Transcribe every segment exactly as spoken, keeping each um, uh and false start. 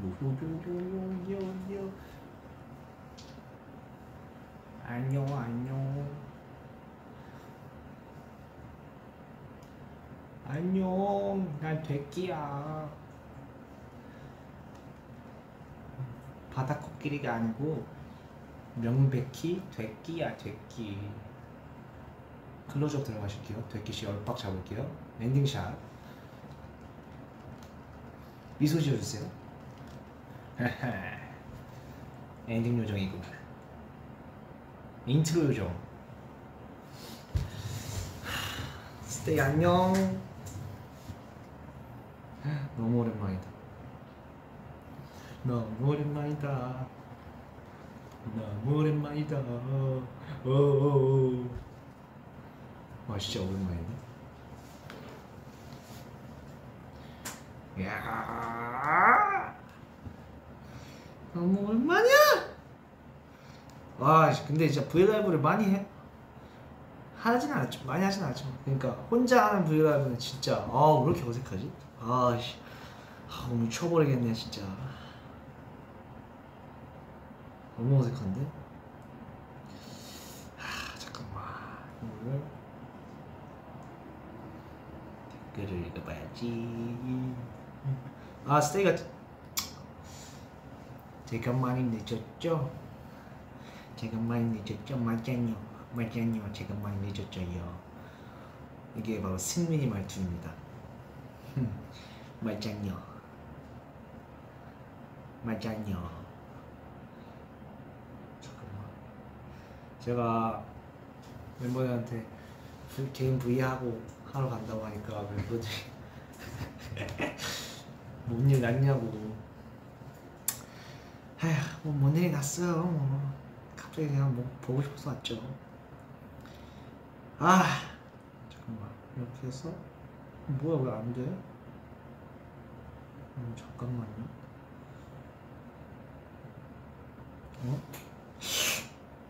요요요요요요. 안녕 안녕 안녕. 난 돼끼야. 바다 코끼리가 아니고 명백히 돼끼야. 돼끼. 클로즈업 들어가실게요. 돼끼씨 얼빡 잡을게요. 엔딩샷 미소 지어주세요. 엔딩 요정이구나. 인트로 요정. 스테이 안녕. 너무 오랜만이다. 너무 오랜만이다. 너무 오랜만이다. 오오오. 와 진짜 오랜만이네. 야 너무 오랜만이야. 와 근데 진짜 브이라이브를 많이 해 하진 않았죠. 많이 하진 않았죠. 그러니까 혼자 하는 브이라이브는 진짜 아 왜 이렇게 어색하지? 아씨 아, 오늘 쳐버리겠네 진짜. 너무 어색한데? 아 잠깐만 이걸 댓글을 읽어봐야지. 아 스테이가 제가 많이 늦었죠? 제가 많이 늦었죠? 맞아요 맞아요 제가 많이 늦었죠요. 이게 바로 승민이 말투입니다. 맞아요 맞아요. 제가 멤버들한테 개인 브이 하고 하러 간다고 하니까 멤버들이 뭔 일 났냐고. 에휴 뭐 뭔 일이 났어요. 뭐 갑자기 그냥 뭐 보고 싶어서 왔죠. 아 잠깐만 이렇게 해서 뭐야 왜 안 돼? 음, 잠깐만요. 어?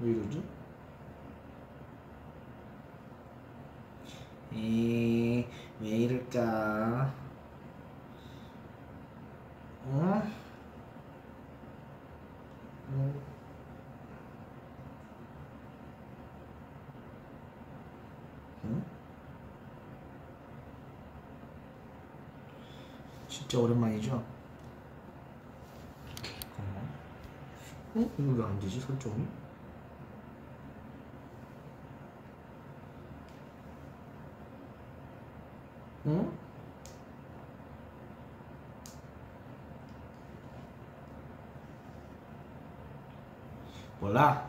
왜 이러지? 에이, 왜 이럴까? 어? 어? 응? 진짜 오랜만이죠? 잠깐만. 어? 이거 왜 안 되지? 설정이? 응? 몰라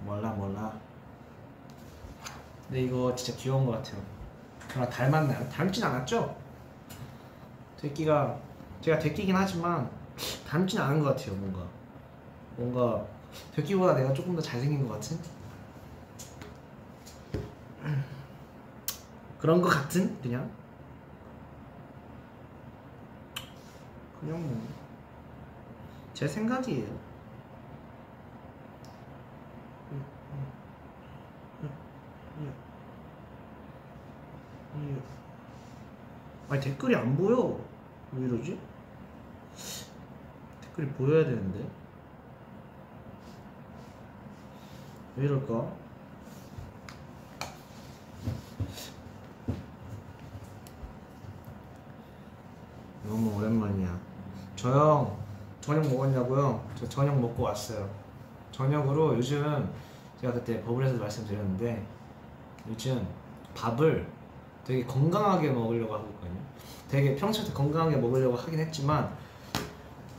몰라 몰라. 근데 이거 진짜 귀여운 것 같아요. 저랑 닮았나요? 닮진 않았죠? 돼끼가 제가 돼끼긴 하지만 닮진 않은 것 같아요. 뭔가 뭔가 돼끼보다 내가 조금 더 잘생긴 것 같은? 그런 것 같은? 그냥? 그냥 뭐 제 생각이에요. 아니 댓글이 안 보여. 왜 이러지? 댓글이 보여야 되는데 왜 이럴까? 너무 오랜만이야. 저 형 저녁 먹었냐고요? 저 저녁 먹고 왔어요. 저녁으로 요즘 제가 그때 버블에서 말씀드렸는데 요즘 밥을 되게 건강하게 먹으려고 하고 있거든요. 되게 평소에 건강하게 먹으려고 하긴 했지만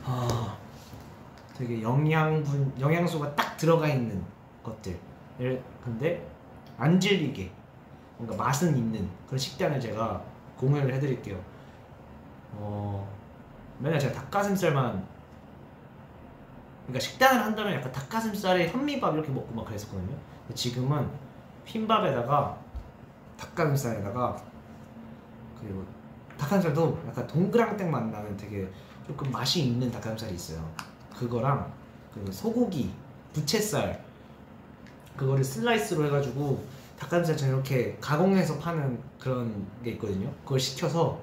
아 되게 영양분 영양소가 딱 들어가 있는 것들을 근데 안 질리게 뭔가 맛은 있는 그런 식단을 제가 공유를 해드릴게요. 어 맨날 제가 닭가슴살만 그러니까 식단을 한다면 약간 닭가슴살에 현미밥 이렇게 먹고 막 그랬었거든요. 근데 지금은 흰밥에다가 닭가슴살에다가 그리고 닭가슴살도 약간 동그랑땡맛 나는 되게 조금 맛이 있는 닭가슴살이 있어요. 그거랑 그 소고기 부채살 그거를 슬라이스로 해가지고 닭가슴살처럼 이렇게 가공해서 파는 그런 게 있거든요. 그걸 시켜서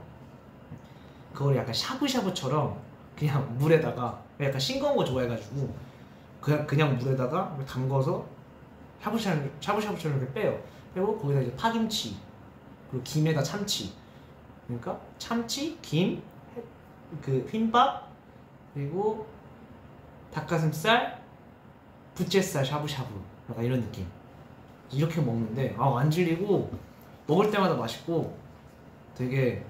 그걸 약간 샤브샤브처럼 그냥 물에다가, 약간 싱거운 거 좋아해가지고 그냥, 그냥 물에다가 담궈서 샤브샤브, 샤브샤브처럼 이렇게 빼요. 빼고 거기다 이제 파김치, 그리고 김에다 참치, 그러니까 참치, 김, 그 흰밥, 그리고 닭가슴살, 부채살 샤브샤브, 약간 이런 느낌. 이렇게 먹는데 아, 안 질리고 먹을 때마다 맛있고 되게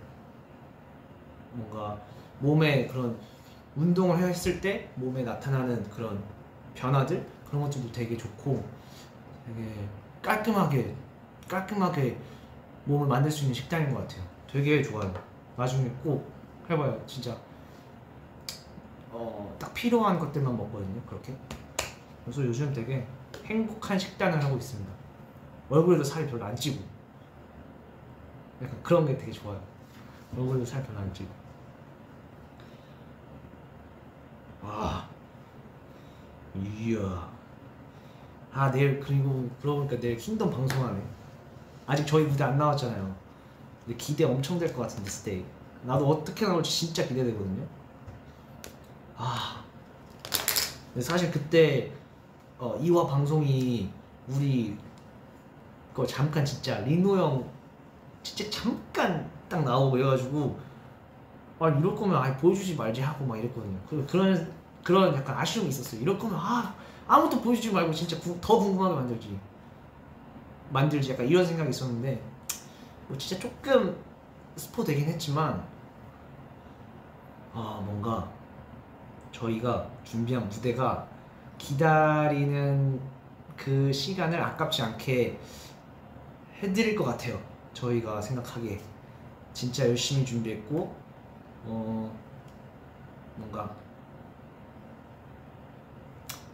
뭔가 몸에 그런 운동을 했을 때 몸에 나타나는 그런 변화들, 그런 것들도 되게 좋고 되게 깔끔하게 깔끔하게 몸을 만들 수 있는 식당인 것 같아요. 되게 좋아요. 나중에 꼭 해봐요. 진짜 어, 딱 필요한 것들만 먹거든요, 그렇게. 그래서 요즘 되게 행복한 식단을 하고 있습니다. 얼굴에도 살이 별로 안 찌고 약간 그런 게 되게 좋아요. 얼굴에도 살 별로 안 찌고. 와, 이야. 아, 내일, 그리고 그러고 보니까 내일 킹덤 방송하네. 아직 저희 무대 안 나왔잖아요. 근데 기대 엄청 될 것 같은데, 스테이. 나도 어떻게 나올지 진짜 기대되거든요. 아, 근데 사실 그때 어, 이화 방송이 우리 거 잠깐 진짜 리노 형 진짜 잠깐 딱 나오고 그래가지고 아, 이럴 거면 아예 보여주지 말지 하고 막 이랬거든요. 그런 그런 약간 아쉬움이 있었어요. 이럴 거면 아, 아무것도 보여주지 말고 진짜 구, 더 궁금하게 만들지 만들지 약간 이런 생각이 있었는데 뭐 진짜 조금 스포 되긴 했지만 아, 뭔가 저희가 준비한 무대가 기다리는 그 시간을 아깝지 않게 해드릴 것 같아요. 저희가 생각하기에 진짜 열심히 준비했고 어 뭔가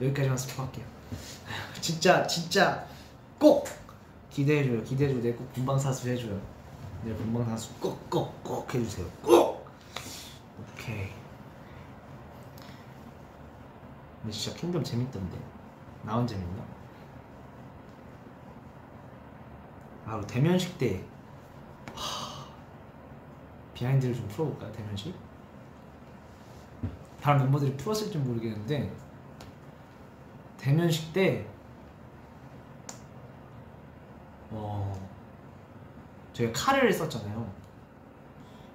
여기까지만 스포할게요. 진짜 진짜 꼭 기대해줘요. 기대해줘요. 내일 꼭 본방사수 해줘요. 내일 본방사수 꼭 꼭 꼭 해주세요. 꼭! 오케이. 근데 진짜 킹덤 재밌던데. 나온 재밌나? 아, 대면식 때 하... 비하인드를 좀 풀어볼까요? 대면식? 다른 멤버들이 풀었을지 모르겠는데 대면식 때 어... 저희가 칼을 썼잖아요.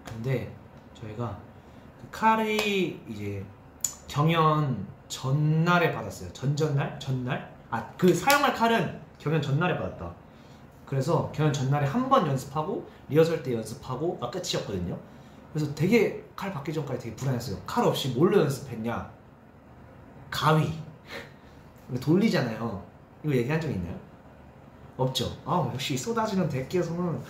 근데 저희가 그 칼이 이제 경연 전날에 받았어요. 전전날? 전날? 아, 그 사용할 칼은 경연 전날에 받았다. 그래서 경연 전날에 한 번 연습하고 리허설 때 연습하고 막 끝이었거든요. 그래서 되게 칼 받기 전까지 되게 불안했어요. 칼 없이 뭘로 연습했냐? 가위. 돌리잖아요. 이거 얘기한 적 있나요? 없죠. 아, 역시 쏟아지는 대기에서는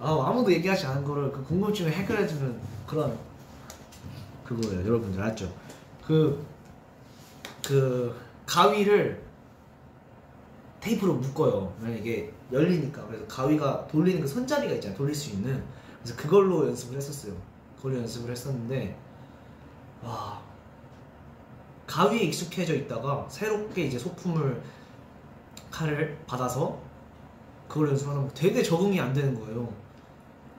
아, 아무도 얘기하지 않은 거를 그 궁금증을 해결해주는 그런 그거예요. 여러분들 알았죠? 그 그 가위를 테이프로 묶어요. 왜냐면 이게 열리니까. 그래서 가위가 돌리는 그 손잡이가 있잖아요, 돌릴 수 있는. 그래서 그걸로 연습을 했었어요. 그걸로 연습을 했었는데 와, 가위에 익숙해져 있다가 새롭게 이제 소품을 칼을 받아서 그걸 연습하다 보면 되게 적응이 안 되는 거예요.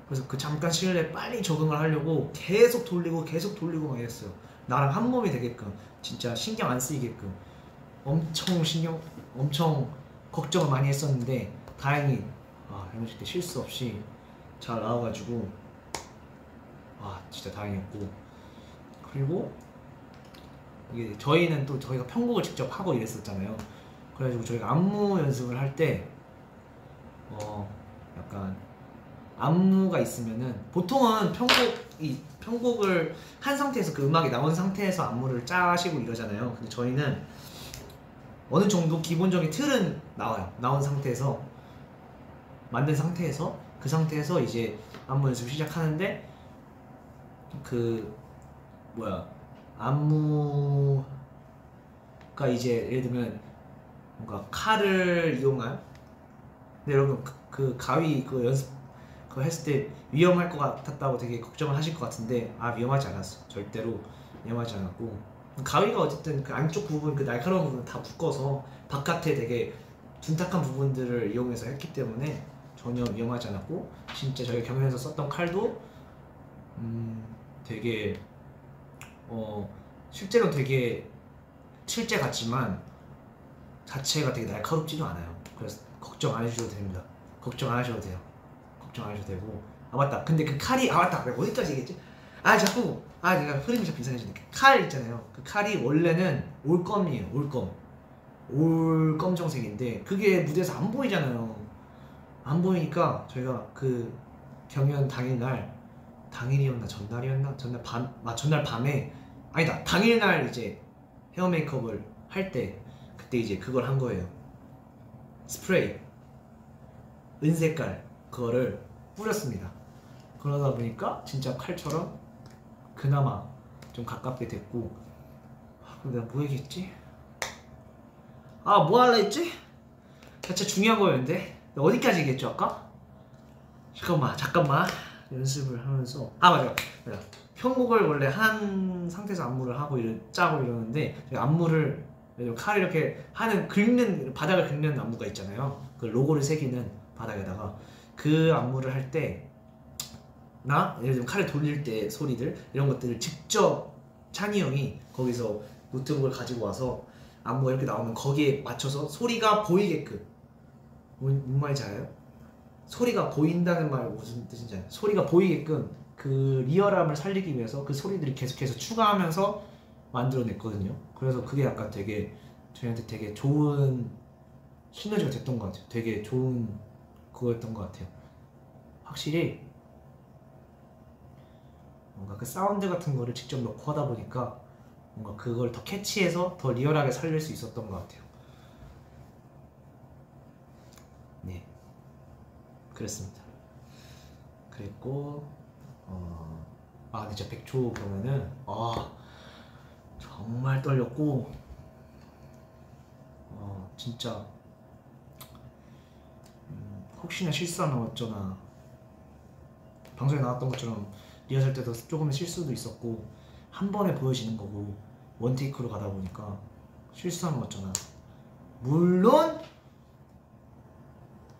그래서 그 잠깐 시간에 빨리 적응을 하려고 계속 돌리고 계속 돌리고 막 이랬어요. 나랑 한 몸이 되게끔, 진짜 신경 안 쓰이게끔 엄청 신경, 엄청 걱정을 많이 했었는데 다행히 아, 대면식 때 실수 없이 잘 나와가지고 아, 진짜 다행이었고. 그리고 이게 저희는 또 저희가 편곡을 직접 하고 이랬었잖아요. 그래가지고 저희가 안무 연습을 할 때 어, 약간 안무가 있으면은 보통은 편곡 이 편곡을 한 상태에서 그 음악이 나온 상태에서 안무를 짜시고 이러잖아요. 근데 저희는 어느 정도 기본적인 틀은 나와요. 나온 상태에서 만든 상태에서 그 상태에서 이제 안무 연습 시작하는데 그 뭐야 안무가 이제 예를 들면 뭔가 칼을 이용한 근데 여러분 그, 그 가위 그 연습 그거 했을 때 위험할 것 같았다고 되게 걱정을 하실 것 같은데 아, 위험하지 않았어. 절대로 위험하지 않았고 가위가 어쨌든 그 안쪽 부분, 그 날카로운 부분 다 묶어서 바깥에 되게 둔탁한 부분들을 이용해서 했기 때문에 전혀 위험하지 않았고 진짜 저희가 경연에서 썼던 칼도 음, 되게 어 실제로 되게 실제 같지만 자체가 되게 날카롭지도 않아요. 그래서 걱정 안 해주셔도 됩니다. 걱정 안 하셔도 돼요. 걱정 안 하셔도 되고. 아 맞다. 근데 그 칼이 아 맞다. 내가 어디까지 얘기했지? 아 자꾸 아 내가 흐름이 자꾸 이상해지니까 칼 있잖아요. 그 칼이 원래는 올검이에요. 올검. 올검정색인데 그게 무대에서 안 보이잖아요. 안 보이니까 저희가 그 경연 당일날 당일이었나 전날이었나 전날 밤 아, 전날 밤에 아니다 당일날 이제 헤어 메이크업을 할 때 그때 이제 그걸 한 거예요. 스프레이 은색깔 그거를 뿌렸습니다. 그러다 보니까 진짜 칼처럼 그나마 좀 가깝게 됐고. 아, 그럼 내가 뭐 얘기했지? 아 뭐 하려 했지? 진짜 중요한 거였는데 내가 어디까지 얘기했죠 아까? 잠깐만 잠깐만 연습을 하면서 아 맞아 맞아 편곡을 원래 한 상태에서 안무를 하고 이런 짜고 이러는데 안무를 칼을 이렇게 하는 긁는 바닥을 긁는 안무가 있잖아요. 그 로고를 새기는 바닥에다가 그 안무를 할 때 나 예를 들면 칼을 돌릴 때 소리들 이런 것들을 직접 찬이 형이 거기서 노트북을 가지고 와서 안무가 이렇게 나오면 거기에 맞춰서 소리가 보이게끔 뭔 말인지 알아요? 소리가 보인다는 말 무슨 뜻인지 알아요? 소리가 보이게끔 그 리얼함을 살리기 위해서 그 소리들을 계속해서 추가하면서 만들어냈거든요. 그래서 그게 약간 되게 저희한테 되게 좋은 시너지가 됐던 것 같아요. 되게 좋은 그거였던 것 같아요. 확실히 뭔가 그 사운드 같은 거를 직접 넣고 하다 보니까 뭔가 그걸 더 캐치해서 더 리얼하게 살릴 수 있었던 것 같아요. 네, 그랬습니다. 그랬고 어... 아 진짜 백초 보면은 아 정말 떨렸고 어 진짜 음, 혹시나 실수하면 어쩌나 방송에 나왔던 것처럼 리허설 때도 조금의 실수도 있었고 한 번에 보여지는 거고 원테이크로 가다 보니까 실수하면 어쩌나 물론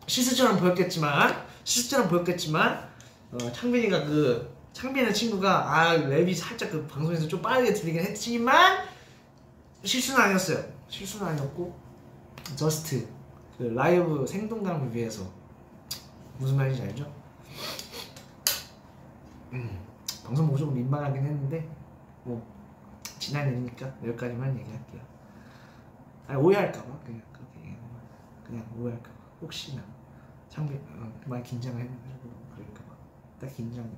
실수처럼 보였겠지만 실수처럼 보였겠지만 어, 창빈이가 그 창빈이라는 친구가 아 랩이 살짝 그 방송에서 좀 빠르게 들리긴 했지만 실수는 아니었어요. 실수는 아니었고 저스트 그 라이브 생동감을 위해서 무슨 말인지 알죠? 음, 방송 보고 조금 민망하긴 했는데 뭐 지난 일이니까 여기까지만 얘기할게요. 아니 오해할까봐 그냥 그렇게 얘기하는 거야. 그냥 오해할까봐 혹시나 창빈 어, 많이 긴장을 해가지고 그럴까봐 딱 긴장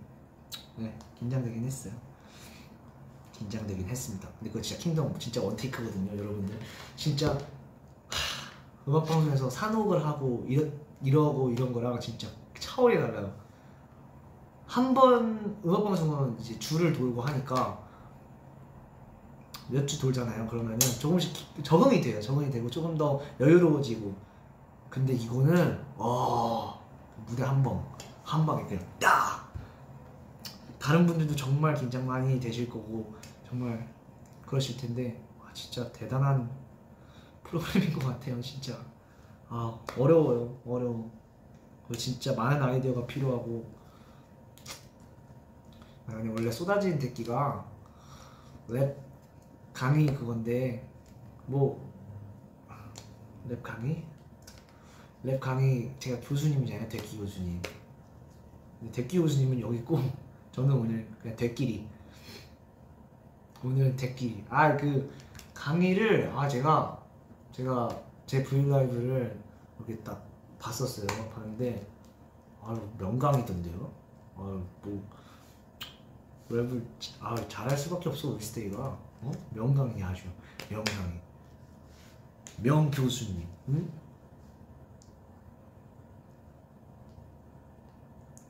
네 긴장되긴 했어요. 긴장되긴 했습니다. 근데 그거 진짜 킹덤 진짜 원테이크거든요 여러분들. 진짜 하, 음악방송에서 산옥을 하고 이러, 이러고 이런 거랑 진짜 차원이 달라요. 한 번 음악방송은 이제 줄을 돌고 하니까 몇 주 돌잖아요. 그러면은 조금씩 적응이 돼요. 적응이 되고 조금 더 여유로워지고. 근데 이거는 어, 무대 한 번 한 방에 그냥 딱 다른 분들도 정말 긴장 많이 되실 거고 정말 그러실 텐데 와, 진짜 대단한 프로그램인 것 같아요. 진짜 아 어려워요. 어려워. 진짜 많은 아이디어가 필요하고 아니 원래 쏟아지는 듣기가 랩 강의 그건데 뭐 랩 강의? 랩 강의 제가 교수님이잖아요. 대끼 교수님. 대끼 교수님은 여기 있고 저는 오늘 그냥 대끼리 오늘은 대끼리 아 그 강의를 아 제가 제가 제 브이라이브를 이렇게 딱 봤었어요. 봤는데 아 명강이던데요. 아 뭐 랩을 아 잘할 수밖에 없어 올스테이가 어? 명강이 아주 명강이 명 교수님 응?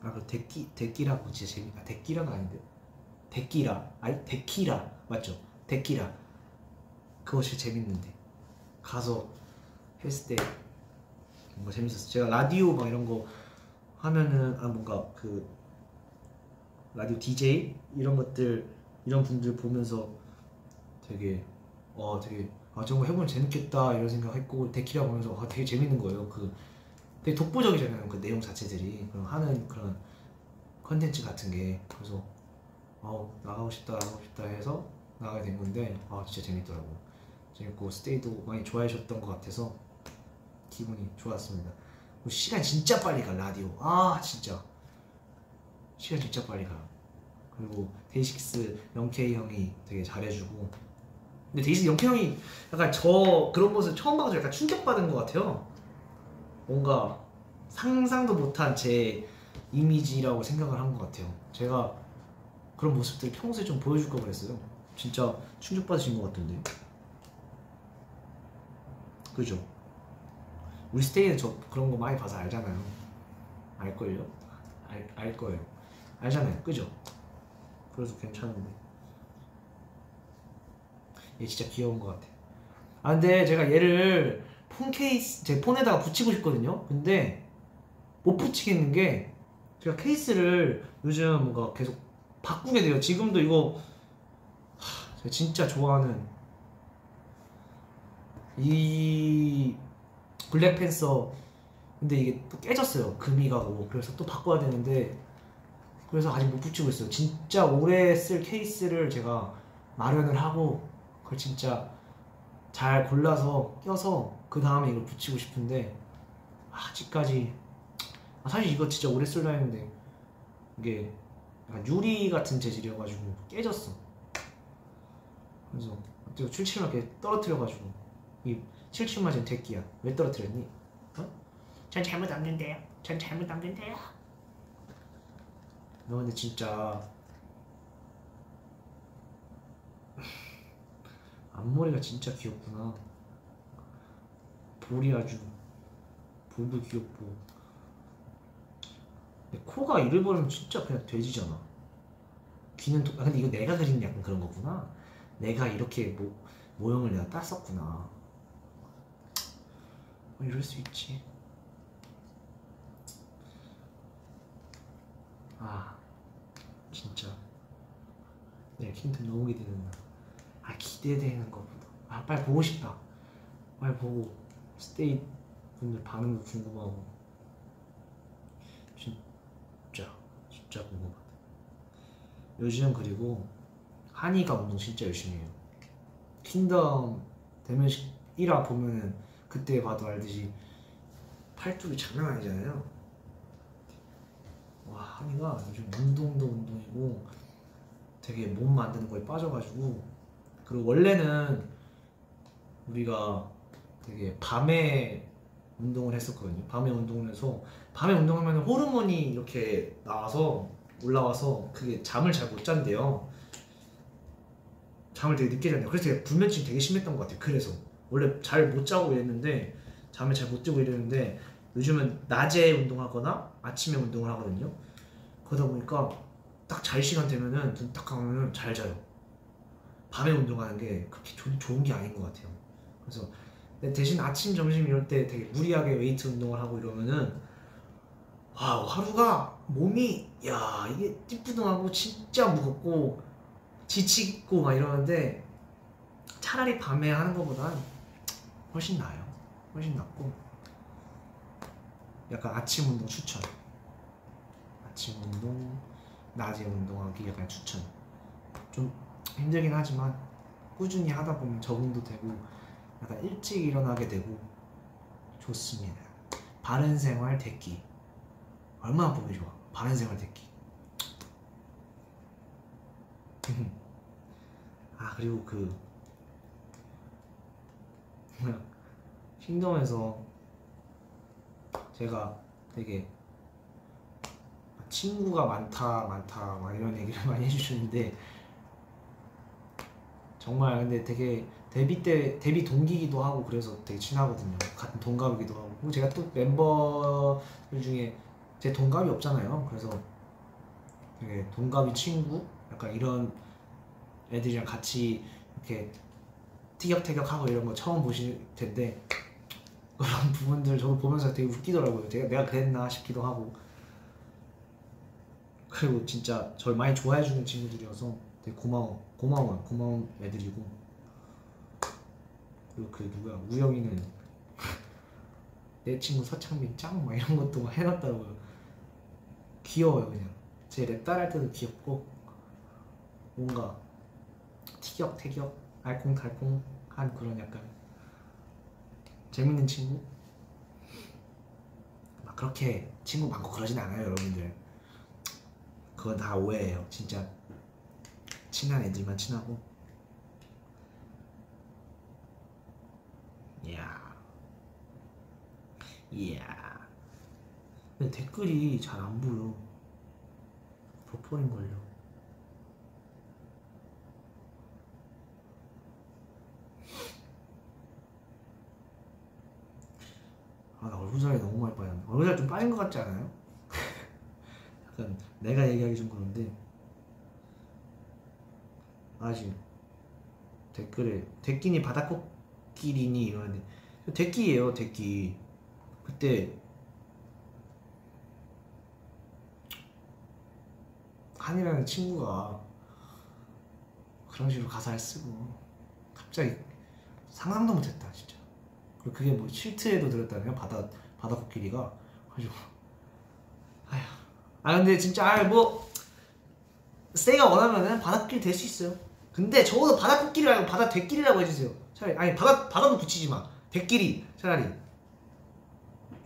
아 그 데끼 데끼라고 진짜 재밌다. 데끼라가 아닌데 데끼라 아니 데키라 맞죠? 데끼라 그거 진짜 재밌는데 가서 했을 때 뭔가 재밌었어. 제가 라디오 막 이런 거 하면은 아 뭔가 그 라디오 디제이 이런 것들 이런 분들 보면서 되게 어 되게 아 저거 해보면 재밌겠다 이런 생각했고 데키라 보면서 아 되게 재밌는 거예요. 그 되게 독보적이잖아요. 그 내용 자체들이 그런 하는 그런 컨텐츠 같은 게. 그래서 어, 나가고 싶다 나가고 싶다 해서 나가게 된 건데 아 진짜 재밌더라고. 재밌고 스테이도 많이 좋아해 주셨던 것 같아서 기분이 좋았습니다. 시간 진짜 빨리 가. 라디오 아 진짜 시간 진짜 빨리 가. 그리고 데이식스 영케이 형이 되게 잘해주고, 근데 데이식스 영케이 형이 약간 저 그런 모습 처음 봐서 약간 충격받은 것 같아요. 뭔가 상상도 못한 제 이미지라고 생각을 한 것 같아요. 제가 그런 모습들을 평소에 좀 보여줄까 그랬어요. 진짜 충격받으신 것 같은데 그죠? 우리 스테이는 저 그런 거 많이 봐서 알잖아요. 알걸요? 알, 알거예요. 알잖아요. 그죠? 그래서 괜찮은데 얘 진짜 귀여운 것 같아. 아 근데 제가 얘를 폰 케이스, 제 폰에다가 붙이고 싶거든요. 근데 못 붙이겠는 게 제가 케이스를 요즘 뭔가 계속 바꾸게 돼요. 지금도 이거 하, 제가 진짜 좋아하는 이 블랙팬서, 근데 이게 또 깨졌어요. 금이 가고. 그래서 또 바꿔야 되는데 그래서 아직 못 붙이고 있어요. 진짜 오래 쓸 케이스를 제가 마련을 하고 그걸 진짜 잘 골라서 껴서 그 다음에 이걸 붙이고 싶은데 아직까지 아, 사실 이거 진짜 오래 쓸라 했는데 이게 약간 유리 같은 재질이어가지고 깨졌어. 그래서 칠칠만 이렇게 떨어뜨려가지고 이 칠칠만 지금 대끼야. 왜 떨어뜨렸니? 어? 전 잘못 없는데요. 전 잘못 없는데요. 너 근데 진짜 앞머리가 진짜 귀엽구나. 볼이 아주 볼도 귀엽고. 근데 코가 이를 보면 진짜 그냥 돼지잖아. 귀는 또, 아 근데 이거 내가 그린 약간 그런 거구나. 내가 이렇게 모, 모형을 내가 땄었구나. 뭐 이럴 수 있지. 아 진짜 내일 힌트 너무 기대된다. 아 기대되는 것보다 아 빨리 보고 싶다. 빨리 보고 스테이 분들 반응도 궁금하고 진짜 진짜 궁금하다. 요즘 그리고 한이가 운동 진짜 열심히 해요. 킹덤 대면식 일 화 보면은 그때 봐도 알듯이 팔뚝이 장난 아니잖아요. 와 한이가 요즘 운동도 운동이고 되게 몸 만드는 거에 빠져가지고. 그리고 원래는 우리가 되게 밤에 운동을 했었거든요. 밤에 운동을 해서 밤에 운동하면 호르몬이 이렇게 나와서 올라와서 그게 잠을 잘 못 잔대요. 잠을 되게 늦게 잔대요. 그래서 되게 불면증이 되게 심했던 것 같아요. 그래서 원래 잘 못 자고 이랬는데 잠을 잘 못 자고 이랬는데 요즘은 낮에 운동하거나 아침에 운동을 하거든요. 그러다 보니까 딱 잘 시간 되면은 눈 딱 감으면 잘 자요. 밤에 운동하는 게 그렇게 조, 좋은 게 아닌 것 같아요. 그래서 대신 아침, 점심 이럴 때 되게 무리하게 웨이트 운동을 하고 이러면은 와 하루가 몸이 야 이게 띠뿌둥하고 진짜 무겁고 지치고 막 이러는데 차라리 밤에 하는 것보단 훨씬 나아요. 훨씬 낫고 약간 아침 운동 추천. 아침 운동, 낮에 운동하기 약간 추천. 좀 힘들긴 하지만 꾸준히 하다 보면 적응도 되고 약간 일찍 일어나게 되고 좋습니다. 바른 생활 대기 얼마나 보기 좋아. 바른 생활 대기. 아 그리고 그 킹덤에서 제가 되게 친구가 많다 많다 막 이런 얘기를 많이 해주셨는데 정말 근데 되게 데뷔 때 데뷔 동기이기도 하고 그래서 되게 친하거든요. 같은 동갑이기도 하고. 그리고 제가 또 멤버들 중에 제 동갑이 없잖아요. 그래서 되게 동갑이 친구 약간 이런 애들이랑 같이 이렇게 티격태격하고 이런 거 처음 보실 텐데 그런 부분들 저도 보면서 되게 웃기더라고요. 제가 내가 그랬나 싶기도 하고. 그리고 진짜 저를 많이 좋아해주는 친구들이어서 되게 고마워 고마워요. 고마운 애들이고. 그리고 그 누구야 우영이는 내 친구 서창빈 짱 막 이런 것도 막 해놨다고요. 귀여워요. 그냥 제 랩 따라 할 때도 귀엽고 뭔가 티격태격 알콩달콩한 그런 약간 재밌는 친구? 막 그렇게 친구 많고 그러진 않아요 여러분들. 그건 다 오해예요. 진짜 친한 애들만 친하고. 이야 이야 근데 댓글이 잘 안 보여. 버퍼링걸려. 아, 나 얼굴살이 너무 많이 빠졌네. 얼굴살 좀 빠진 것 같지 않아요? 약간 내가 얘기하기 좀 그런데. 아, 지금 댓글에 데끼니 바닥코끼리니 이러는데 데끼예요. 데끼. 그때 한이라는 친구가 그런 식으로 가사를 쓰고 갑자기 상상도 못했다 진짜. 그게 뭐 실트에도 들었다네요. 바다 바다 코끼리가. 그래서 아휴 아 근데 진짜 아이 뭐 세이가 원하면은 바다 코끼리 될 수 있어요. 근데 적어도 바다 코끼리 말고 바다 대끼리라고 해주세요. 차라리. 아니 바다 바다도 붙이지 마. 대끼리 차라리.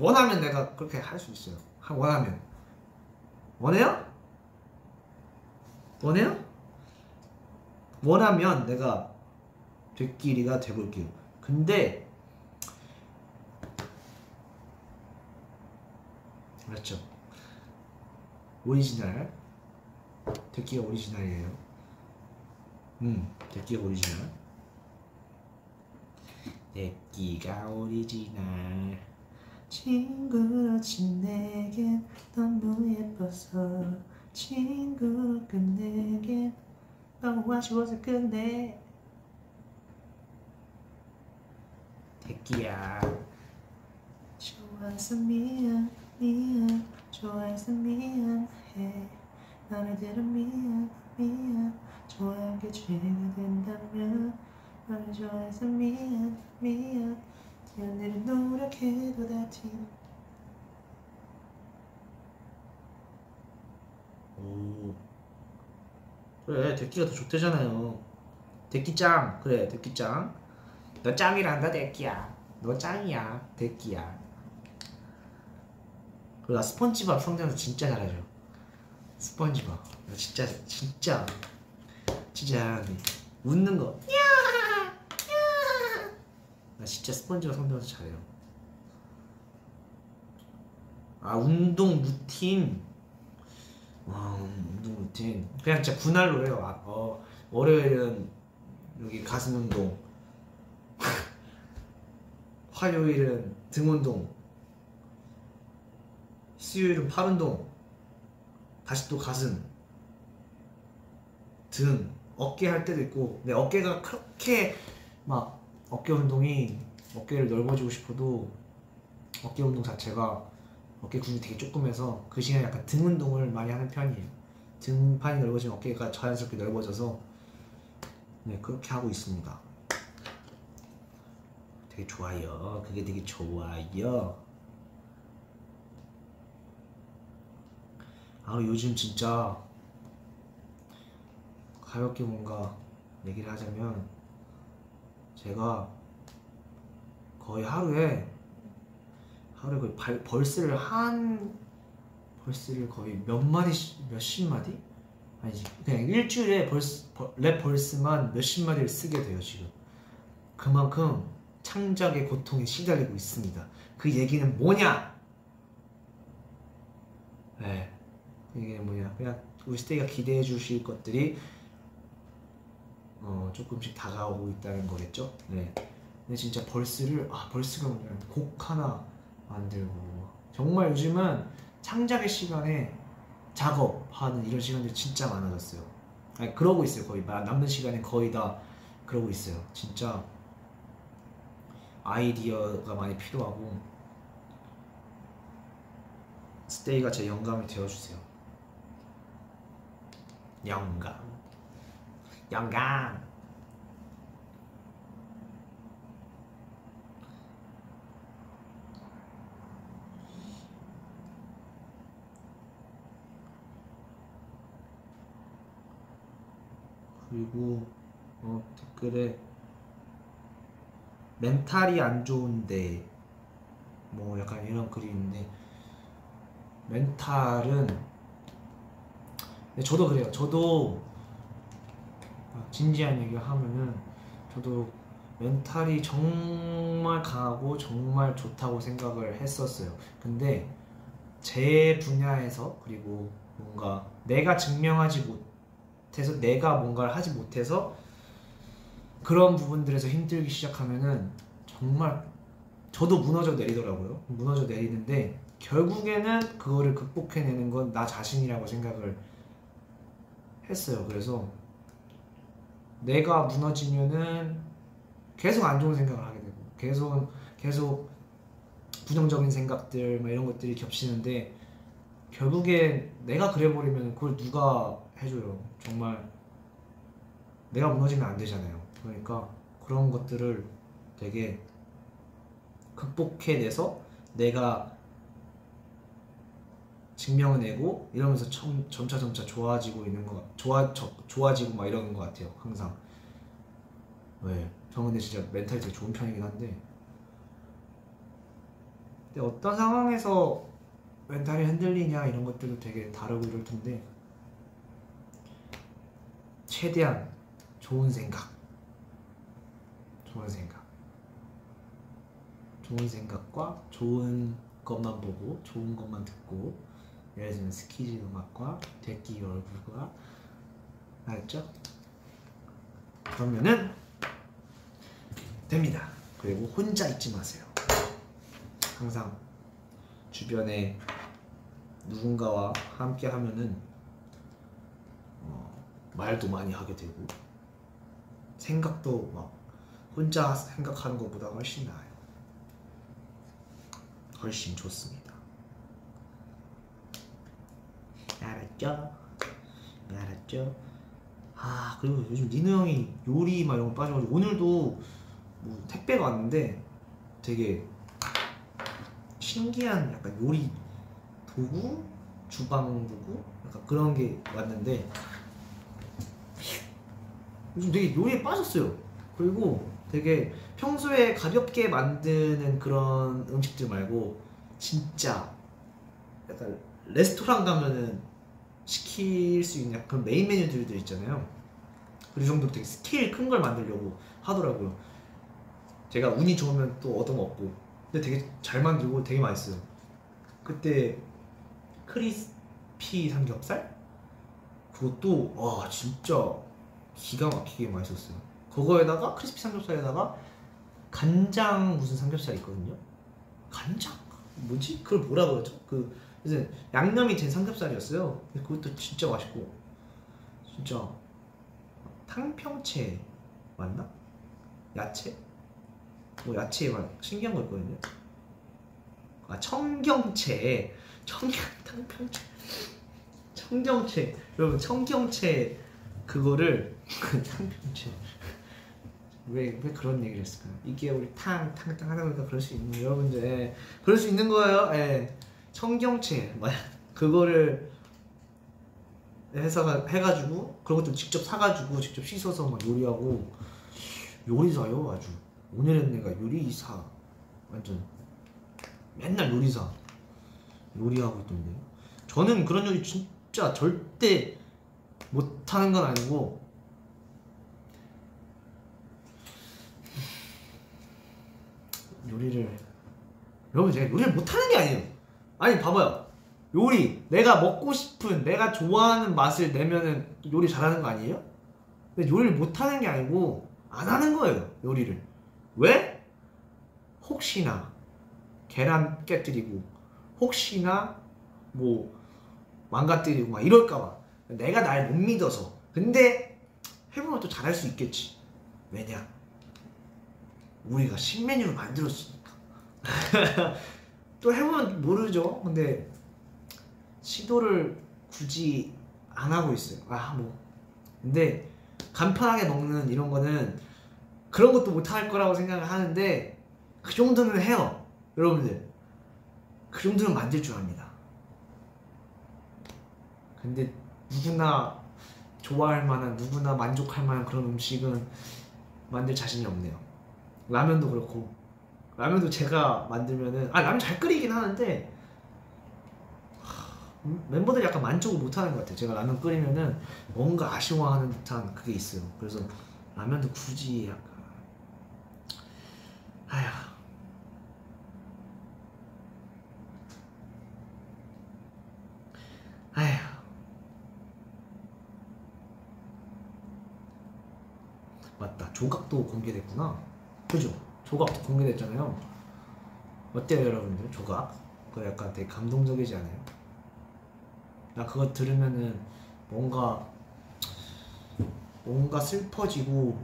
원하면 내가 그렇게 할 수 있어요. 원하면. 원해요? 원해요? 원하면 내가 대끼리가 돼볼게요. 근데 그렇죠. 오리지널. 데끼가 오리지널이에요. 음, 데끼가 오리지널. 데끼가 오리지널. 친구로지 내겐 너무 예뻐서 친구로 끝내겐 너무 아쉬워서 끝내. 데끼야. 좋아서 미안. 미안, 좋아해서 미안해. 너네들은 미안, 미안. 좋아한 게 죄가 된다면 너를 좋아해서 미안, 미안. 연애를 노력해도 다친. 오, 그래, 데끼가 더 좋대잖아요. 데끼짱, 그래, 데끼짱. 너 짱이란다, 데끼야. 너 짱이야, 데끼야. 그리고 나 스펀지밥 성대모사 진짜 잘하죠. 스펀지밥 나 진짜 진짜 진짜 잘하는데 웃는 거. 나 진짜 스펀지밥 성대모사 잘해요. 아 운동 루틴. 와 운동 루틴 그냥 진짜 구날로 해요. 아, 어, 월요일은 여기 가슴 운동, 화요일은 등 운동, 수요일은 팔 운동, 다시 또 가슴, 등, 어깨 할 때도 있고. 내 어깨가 그렇게 막 어깨 운동이 어깨를 넓어지고 싶어도 어깨 운동 자체가 어깨 근육이 되게 조그매서 그 시간에 약간 등 운동을 많이 하는 편이에요. 등판이 넓어지면 어깨가 자연스럽게 넓어져서 네 그렇게 하고 있습니다. 되게 좋아요. 그게 되게 좋아요. 아 요즘 진짜 가볍게 뭔가 얘기를 하자면 제가 거의 하루에 하루에 거의 발, 벌스를 한 벌스를 거의 몇 마디씩 몇십 마디? 아니지 그냥 일주일에 벌스, 벌, 랩 벌스만 몇십 마디를 쓰게 돼요 지금. 그만큼 창작의 고통에 시달리고 있습니다. 그 얘기는 뭐냐? 네. 이게 뭐냐 그냥 우리 스테이가 기대해 주실 것들이 어 조금씩 다가오고 있다는 거겠죠? 네. 근데 진짜 벌스를 아 벌스가 뭐냐 곡 하나 만들고 정말 요즘은 창작의 시간에 작업하는 이런 시간들이 진짜 많아졌어요. 아니 그러고 있어요. 거의 남는 시간에 거의 다 그러고 있어요. 진짜 아이디어가 많이 필요하고 스테이가 제 영감이 되어주세요. 영감 영감 그리고 어, 댓글에 멘탈이 안 좋은데 뭐 약간 이런 글이 있는데, 멘탈은 네, 저도 그래요. 저도 진지한 얘기를 하면은 저도 멘탈이 정말 강하고 정말 좋다고 생각을 했었어요. 근데 제 분야에서, 그리고 뭔가 내가 증명하지 못해서, 내가 뭔가를 하지 못해서 그런 부분들에서 힘들기 시작하면은 정말 저도 무너져 내리더라고요. 무너져 내리는데 결국에는 그거를 극복해내는 건 나 자신이라고 생각을 했어요. 그래서 내가 무너지면은 계속 안 좋은 생각을 하게 되고 계속 계속 부정적인 생각들 막 이런 것들이 겹치는데, 결국에 내가 그래버리면 그걸 누가 해줘요. 정말 내가 무너지면 안 되잖아요. 그러니까 그런 것들을 되게 극복해내서 내가 증명해내고 이러면서 점, 점차 점차 좋아지고 있는 거, 좋아 저, 좋아지고 막 이러는 것 같아요. 항상. 네. 저는 근데 진짜 멘탈이 되게 좋은 편이긴 한데, 근데 어떤 상황에서 멘탈이 흔들리냐 이런 것들도 되게 다르고 이럴 텐데, 최대한 좋은 생각, 좋은 생각, 좋은 생각과 좋은 것만 보고 좋은 것만 듣고, 예를 들면 스키즈 음악과 데끼 얼굴과, 알았죠? 그러면은 됩니다. 그리고 혼자 있지 마세요. 항상 주변에 누군가와 함께 하면은 어, 말도 많이 하게 되고 생각도 막 혼자 생각하는 것보다 훨씬 나아요. 훨씬 좋습니다. 알았죠? 알았죠? 아, 그리고 요즘 니노 형이 요리 막 이런 거 빠져가지고 오늘도 뭐 택배가 왔는데 되게 신기한 약간 요리 도구? 주방 도구? 약간 그런 게 왔는데 요즘 되게 요리에 빠졌어요. 그리고 되게 평소에 가볍게 만드는 그런 음식들 말고 진짜 약간 레스토랑 가면은 시킬 수 있는 그런 메인 메뉴들도 있잖아요. 그 정도 되게 스케일 큰 걸 만들려고 하더라고요. 제가 운이 좋으면 또 얻어먹고, 근데 되게 잘 만들고 되게 맛있어요. 그때 크리스피 삼겹살? 그것도 와 진짜 기가 막히게 맛있었어요. 그거에다가 크리스피 삼겹살에다가 간장 무슨 삼겹살 있거든요? 간장? 뭐지? 그걸 뭐라 그러죠? 그 그래서 양념이 된 삼겹살이었어요. 근데 그것도 진짜 맛있고, 진짜 탕평채 맞나? 야채? 뭐 야채에 막 신기한 거 있거든요? 아 청경채, 청경 탕평채, 청경채. 여러분 청경채 그거를 탕평채. 왜, 왜 그런 얘기를 했을까요? 이게 우리 탕, 탕탕 하다 보니까 그럴 수 있는, 여러분들, 예. 그럴 수 있는 거예요. 예. 청경채, 뭐야, 그거를 해서, 해가지고, 그런 것도 직접 사가지고, 직접 씻어서 막 요리하고, 요리사요, 아주. 오늘은 내가 요리사. 완전. 맨날 요리사. 요리하고 있던데. 저는 그런 요리 진짜 절대 못하는 건 아니고, 요리를, 여러분 제가 요리를 못하는 게 아니에요. 아니 봐봐요, 요리 내가 먹고 싶은, 내가 좋아하는 맛을 내면은 요리 잘하는 거 아니에요? 근데 요리를 못하는 게 아니고 안 하는 거예요, 요리를. 왜? 혹시나 계란 깨뜨리고, 혹시나 뭐 망가뜨리고 막 이럴까봐, 내가 날 못 믿어서. 근데 해보면 또 잘할 수 있겠지. 왜냐? 우리가 신메뉴를 만들었으니까. 또 해보면 모르죠. 근데 시도를 굳이 안 하고 있어요. 아 뭐 근데 간편하게 먹는 이런 거는 그런 것도 못할 거라고 생각을 하는데 그 정도는 해요. 여러분들 그 정도는 만들 줄 압니다. 근데 누구나 좋아할 만한, 누구나 만족할 만한 그런 음식은 만들 자신이 없네요. 라면도 그렇고, 라면도 제가 만들면은, 아 라면 잘 끓이긴 하는데 하, 멤버들이 약간 만족을 못하는 것 같아요. 제가 라면 끓이면은 뭔가 아쉬워하는 듯한 그게 있어요. 그래서 라면도 굳이 약간 아휴 아휴 맞다, 조각도 공개됐구나. 그죠? 조각도 공개됐잖아요. 어때요 여러분들? 조각? 그거 약간 되게 감동적이지 않아요? 나 그거 들으면은 뭔가 뭔가 슬퍼지고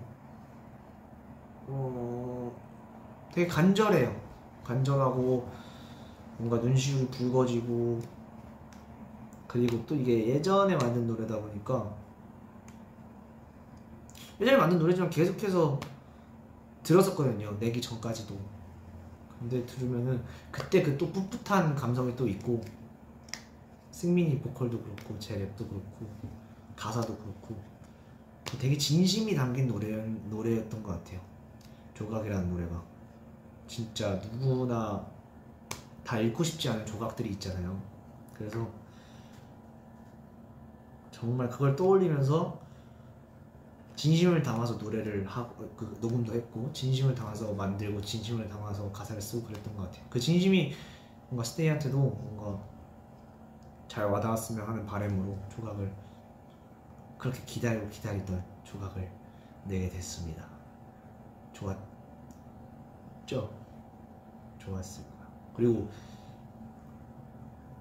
어... 되게 간절해요. 간절하고 뭔가 눈시울이 붉어지고, 그리고 또 이게 예전에 만든 노래다 보니까, 예전에 만든 노래지만 계속해서 들었었거든요. 내기 전까지도. 근데 들으면은 그때 그 또 풋풋한 감성이 또 있고, 승민이 보컬도 그렇고 제 랩도 그렇고 가사도 그렇고 되게 진심이 담긴 노래, 노래였던 것 같아요. 조각이라는 노래가 진짜 누구나 다 읽고 싶지 않은 조각들이 있잖아요. 그래서 정말 그걸 떠올리면서 진심을 담아서 노래를 하고, 그 녹음도 했고 진심을 담아서 만들고 진심을 담아서 가사를 쓰고 그랬던 것 같아요. 그 진심이 뭔가 스테이한테도 뭔가 잘 와닿았으면 하는 바람으로 조각을, 그렇게 기다리고 기다리던 조각을 내게 됐습니다. 좋았죠? 좋았습니다. 그리고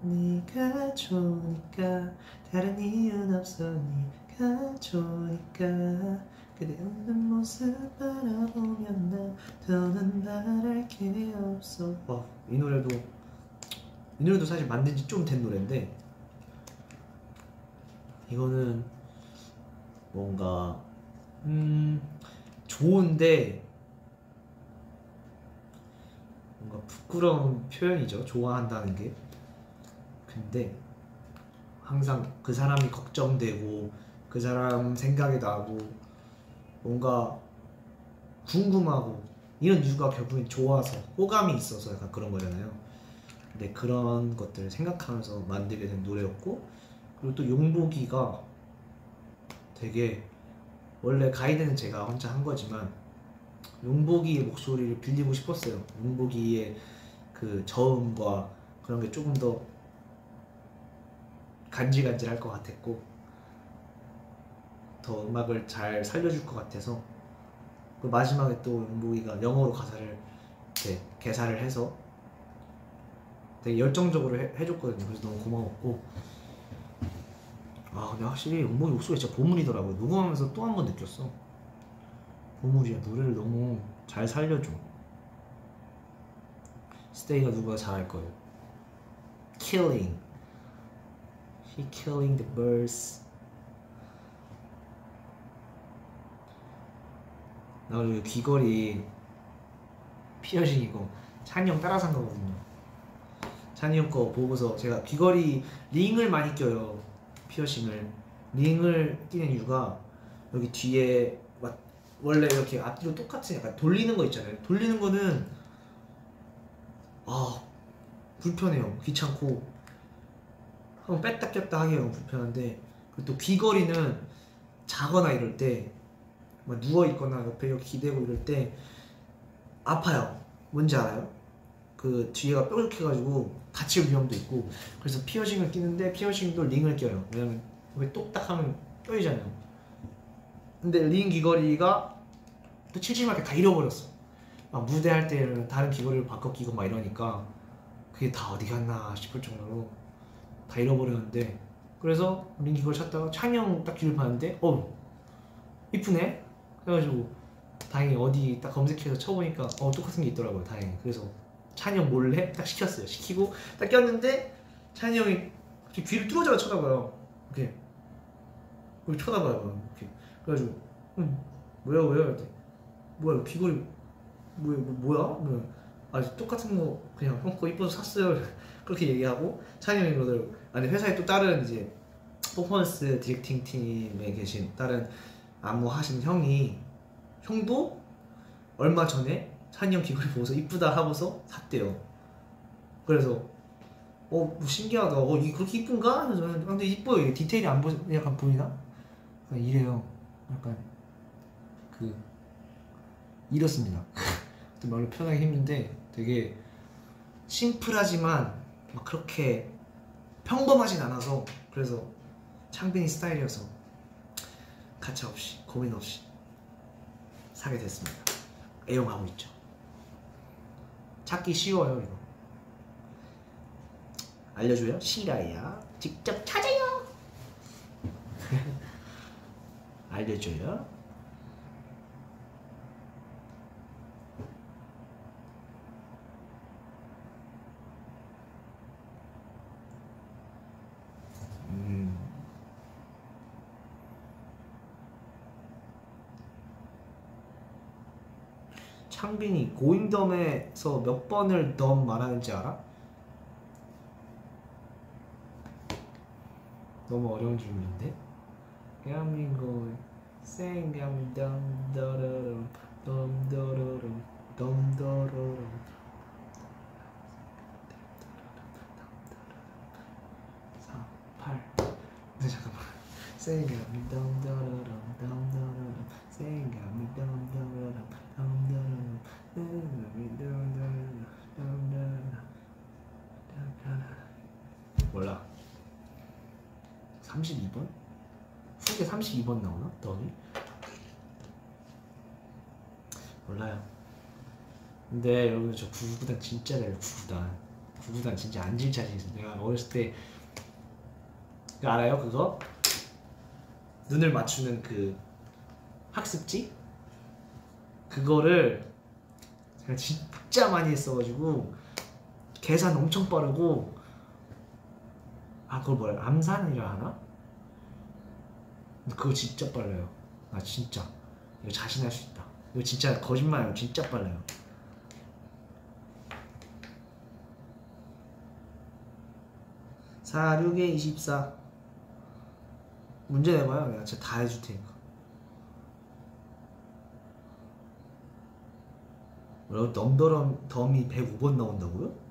네가 좋으니까 다른 이유는 없어, 네가 좋으니까 그대 웃는 모습 바라보면 난 더는 바랄 게 없어. 와, 이 노래도 이 노래도 사실 만든 지 좀 된 노래인데, 이거는 뭔가 음 좋은데 뭔가 부끄러운 표현이죠, 좋아한다는 게. 근데 항상 그 사람이 걱정되고 그 사람 생각이 나고 뭔가 궁금하고 이런 이유가 결국엔 좋아서, 호감이 있어서 약간 그런 거잖아요. 근데 그런 것들을 생각하면서 만들게 된 노래였고, 그리고 또 용복이가 되게, 원래 가이드는 제가 혼자 한 거지만 용복이의 목소리를 빌리고 싶었어요. 용복이의 그 저음과 그런 게 조금 더 간질간질할 것 같았고 더 음악을 잘 살려줄 것 같아서, 그 마지막에 또 용복이가 영어로 가사를 이렇게 개사를 해서 되게 열정적으로 해, 해줬거든요. 그래서 너무 고마웠고, 아 근데 확실히 용복이 목소리가 진짜 보물이더라고요. 녹음하면서 또 한 번 느꼈어. 보물이야. 노래를 너무 잘 살려줘. 스테이가 누가 잘할 거예요. Killing He killing the birds. 나 그리고 귀걸이 피어싱 이거 찬이 형 따라 산 거거든요. 찬이 형 거 보고서 제가 귀걸이 링을 많이 껴요. 피어싱을 링을 끼는 이유가, 여기 뒤에 막 원래 이렇게 앞뒤로 똑같은 약간 돌리는 거 있잖아요. 돌리는 거는 아 불편해요. 귀찮고 그럼 뺐다 꼈다 하기가 너무 불편한데, 그리고 또 귀걸이는 자거나 이럴 때 막 누워있거나 옆에 이렇게 기대고 이럴 때 아파요. 뭔지 알아요? 그 뒤에가 뾰족해가지고 다칠 위험도 있고, 그래서 피어싱을 끼는데 피어싱도 링을 껴요. 왜냐면 여기 똑딱하면 껴이잖아요. 근데 링 귀걸이가 또 칠칠맞게 다 잃어버렸어. 막 무대할 때 다른 귀걸이를 바꿔 끼고 막 이러니까 그게 다 어디 갔나 싶을 정도로 다 잃어버렸는데, 그래서 링 귀걸이 찾다가 찬이 형 딱 귀를 봤는데 어 이쁘네? 그래가지고 다행히 어디 딱 검색해서 쳐보니까 어 똑같은 게 있더라고요. 다행히. 그래서 찬이 형 몰래 딱 시켰어요. 시키고 딱 꼈는데 찬이 형이 귀를 뚫어져서 쳐다봐요. 이렇게 이렇게 쳐다봐요. 이렇게. 그래가지고 응 뭐야 뭐야 이렇게. 뭐야 귀걸이 뭐야 뭐야? 아 똑같은 거 그냥 형 거 이뻐서 샀어요. 그렇게 얘기하고 찬이 형이 그러더라고. 아니 회사에 또 다른 이제 퍼포먼스 디렉팅 팀에 계신 다른 안무 하신 형이 형도 얼마 전에 찬이 형 귀걸이 보고서 이쁘다 하고서 샀대요. 그래서 어 뭐 신기하다. 어 이게 그렇게 이쁜가? 그래서 저는 근데 이뻐요. 디테일이 안 보 약간 보이나? 이래요. 약간 그 이렇습니다. 말로 표현하기 힘든데 되게 심플하지만 막 그렇게 평범하진 않아서 그래서 창빈이 스타일이어서 가차 없이 고민 없이 사게 됐습니다. 애용하고 있죠. 찾기 쉬워요 이거. 알려줘요? 시라야 직접 찾아요. 알려줘요. 음. 창빈이 고잉덤에서 몇 번을 덤 말하는지 알아? 너무 어려운 질문인데? 대한민국의 생감 덤더러름 덤더러름 덤더러름 잠깐만 생감이 덤더러름 덤더러름 생감이 덤더러름 덤더러름 생감이 덤더러름 덤더러름 몰라. 삼십이 번? 후에 삼십이 번 나오나? 너니? 몰라요. 근데 여러분 저 구구단 진짜 잘해요. 구구단 구구단 진짜 안 질 자신 있어요. 내가 어렸을 때 알아요 그거? 눈을 맞추는 그 학습지? 그거를 제가 진짜 많이 했어가지고 계산 엄청 빠르고 아 그걸 뭐라 암산이라 하나? 그거 진짜 빨라요. 아 진짜 이거 자신할 수 있다. 이거 진짜 거짓말 아니에요. 진짜 빨라요. 사십육에 이십사 문제 내봐요. 내가 진짜 다 해줄 테니까. 여러분 넘더럼 덤이 백오 번 나온다고요?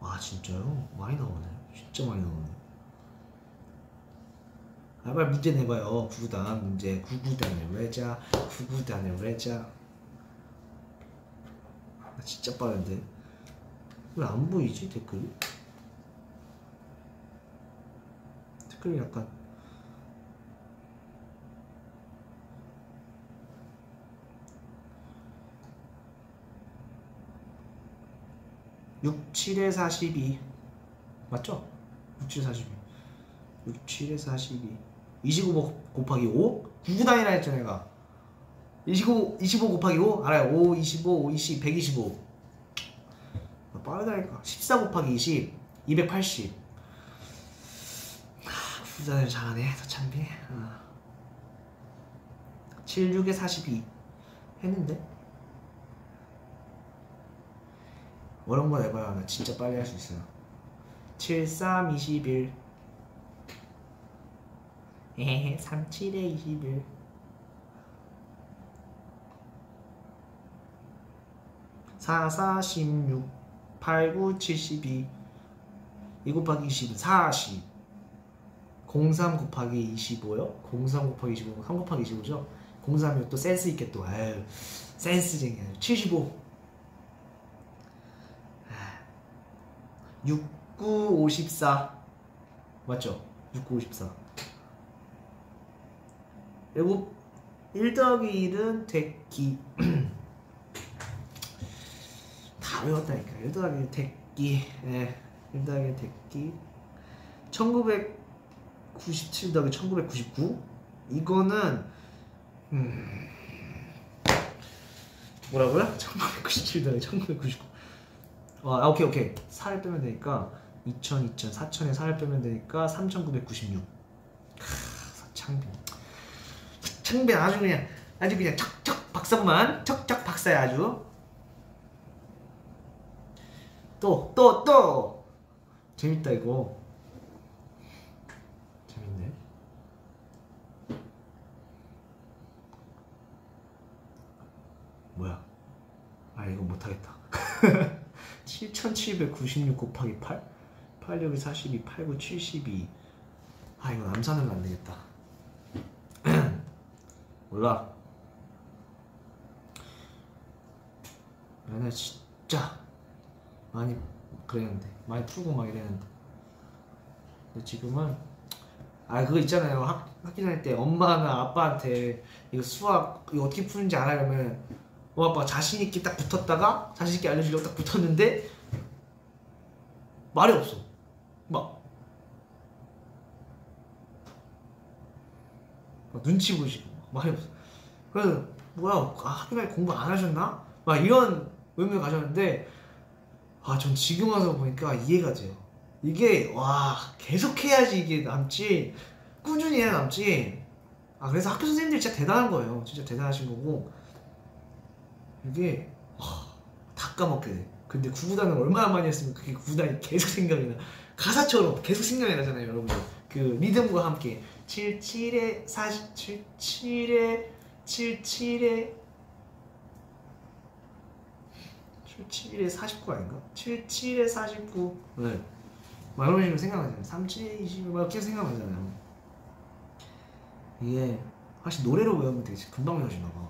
와 진짜요? 많이 나오네. 진짜 많이 나오네. 아 빨리 문제 내봐요. 구구단 문제. 구구단을 외자. 구구단을 외자. 아, 진짜 빠른데 왜 안 보이지 댓글이? 댓글이 약간 육십칠에 사십이 맞죠? 육십칠에 사십이 육십칠에 사십이 이십오 곱하기 오? 구구단이라 했죠 내가. 이십오 곱하기 오? 알아요. 오, 이십오, 오, 이십, 백이십오 빠르다니까. 십사 곱하기 이십 이백팔십. 구구단을 잘하네 더 창빈. 아. 칠십육에 사십이 했는데 어려운 거 내봐요. 나 진짜 빨리 할 수 있어요. 칠십삼 이십일 에헤 삼십칠에 이십일 사십사 십육 팔십구 칠십이 이 곱하기 이십은 사십 공삼 곱하기 이십오요? 공삼 곱하기 이십오 삼 곱하기 이십오죠? 공삼이요? 또 센스있게 또 아유 센스쟁이 칠십오 육십구 오십사 맞죠? 육십구 오십사 그리고 일 더하기 일은 됐기 다 외웠다니까. 일 더하기 일 됐기. 예. 일 더하기 일 됐기. 천구백구십칠 더하기 천구백구십구? 이거는 음... 뭐라고요? 천구백구십칠 더하기 천구백구십구. 아, 오케이 오케이. 사를 빼면 되니까 이천, 이천, 사천에 사를 빼면 되니까 삼천구백구십육. 캬, 창빈. 창빈 아주 그냥 아주 그냥 척척 박사만. 척척 박사야 아주. 또, 또, 또! 재밌다 이거. 재밌네. 뭐야? 아 이거 못하겠다. 칠천칠백구십육 곱하기 팔? 팔 육이 사십이, 팔 구 칠십이. 아 이거 암산하면 안되겠다. 몰라. 얘네 진짜 많이 그랬는데, 많이 풀고 막 이랬는데. 근데 지금은 아 그거 있잖아요, 학, 학기 다닐 때 엄마나 아빠한테 이거 수학 이거 어떻게 푸는지 알아? 그러면 어 아빠 자신있게 딱 붙었다가 자신있게 알려주려고 딱 붙었는데 말이 없어. 막, 막 눈치 보시고 말이 없어. 그래서 뭐야, 아, 학기 다닐 때 공부 안 하셨나? 막 이런 의미를 가졌는데, 아, 전 지금 와서 보니까 이해가 돼요. 이게 와 계속 해야지 이게 남지, 꾸준히 해야 남지. 아 그래서 학교 선생님들이 진짜 대단한 거예요. 진짜 대단하신 거고. 이게 와, 다 까먹게 돼. 근데 구구단을 얼마나 많이 했으면 그게 구구단이 계속 생각이 나. 가사처럼 계속 생각이 나잖아요 여러분들. 그 리듬과 함께 칠십칠에 사십칠, 칠십칠에 칠십칠에 칠십칠에 사십구 아닌가? 칠십칠에 사십구. 네. 막 이런 식으로 생각하잖아요. 삼십칠에 이십 막 이렇게 생각하잖아요. 이게 사실 노래로 외우면 되게 금방 외워지나 봐.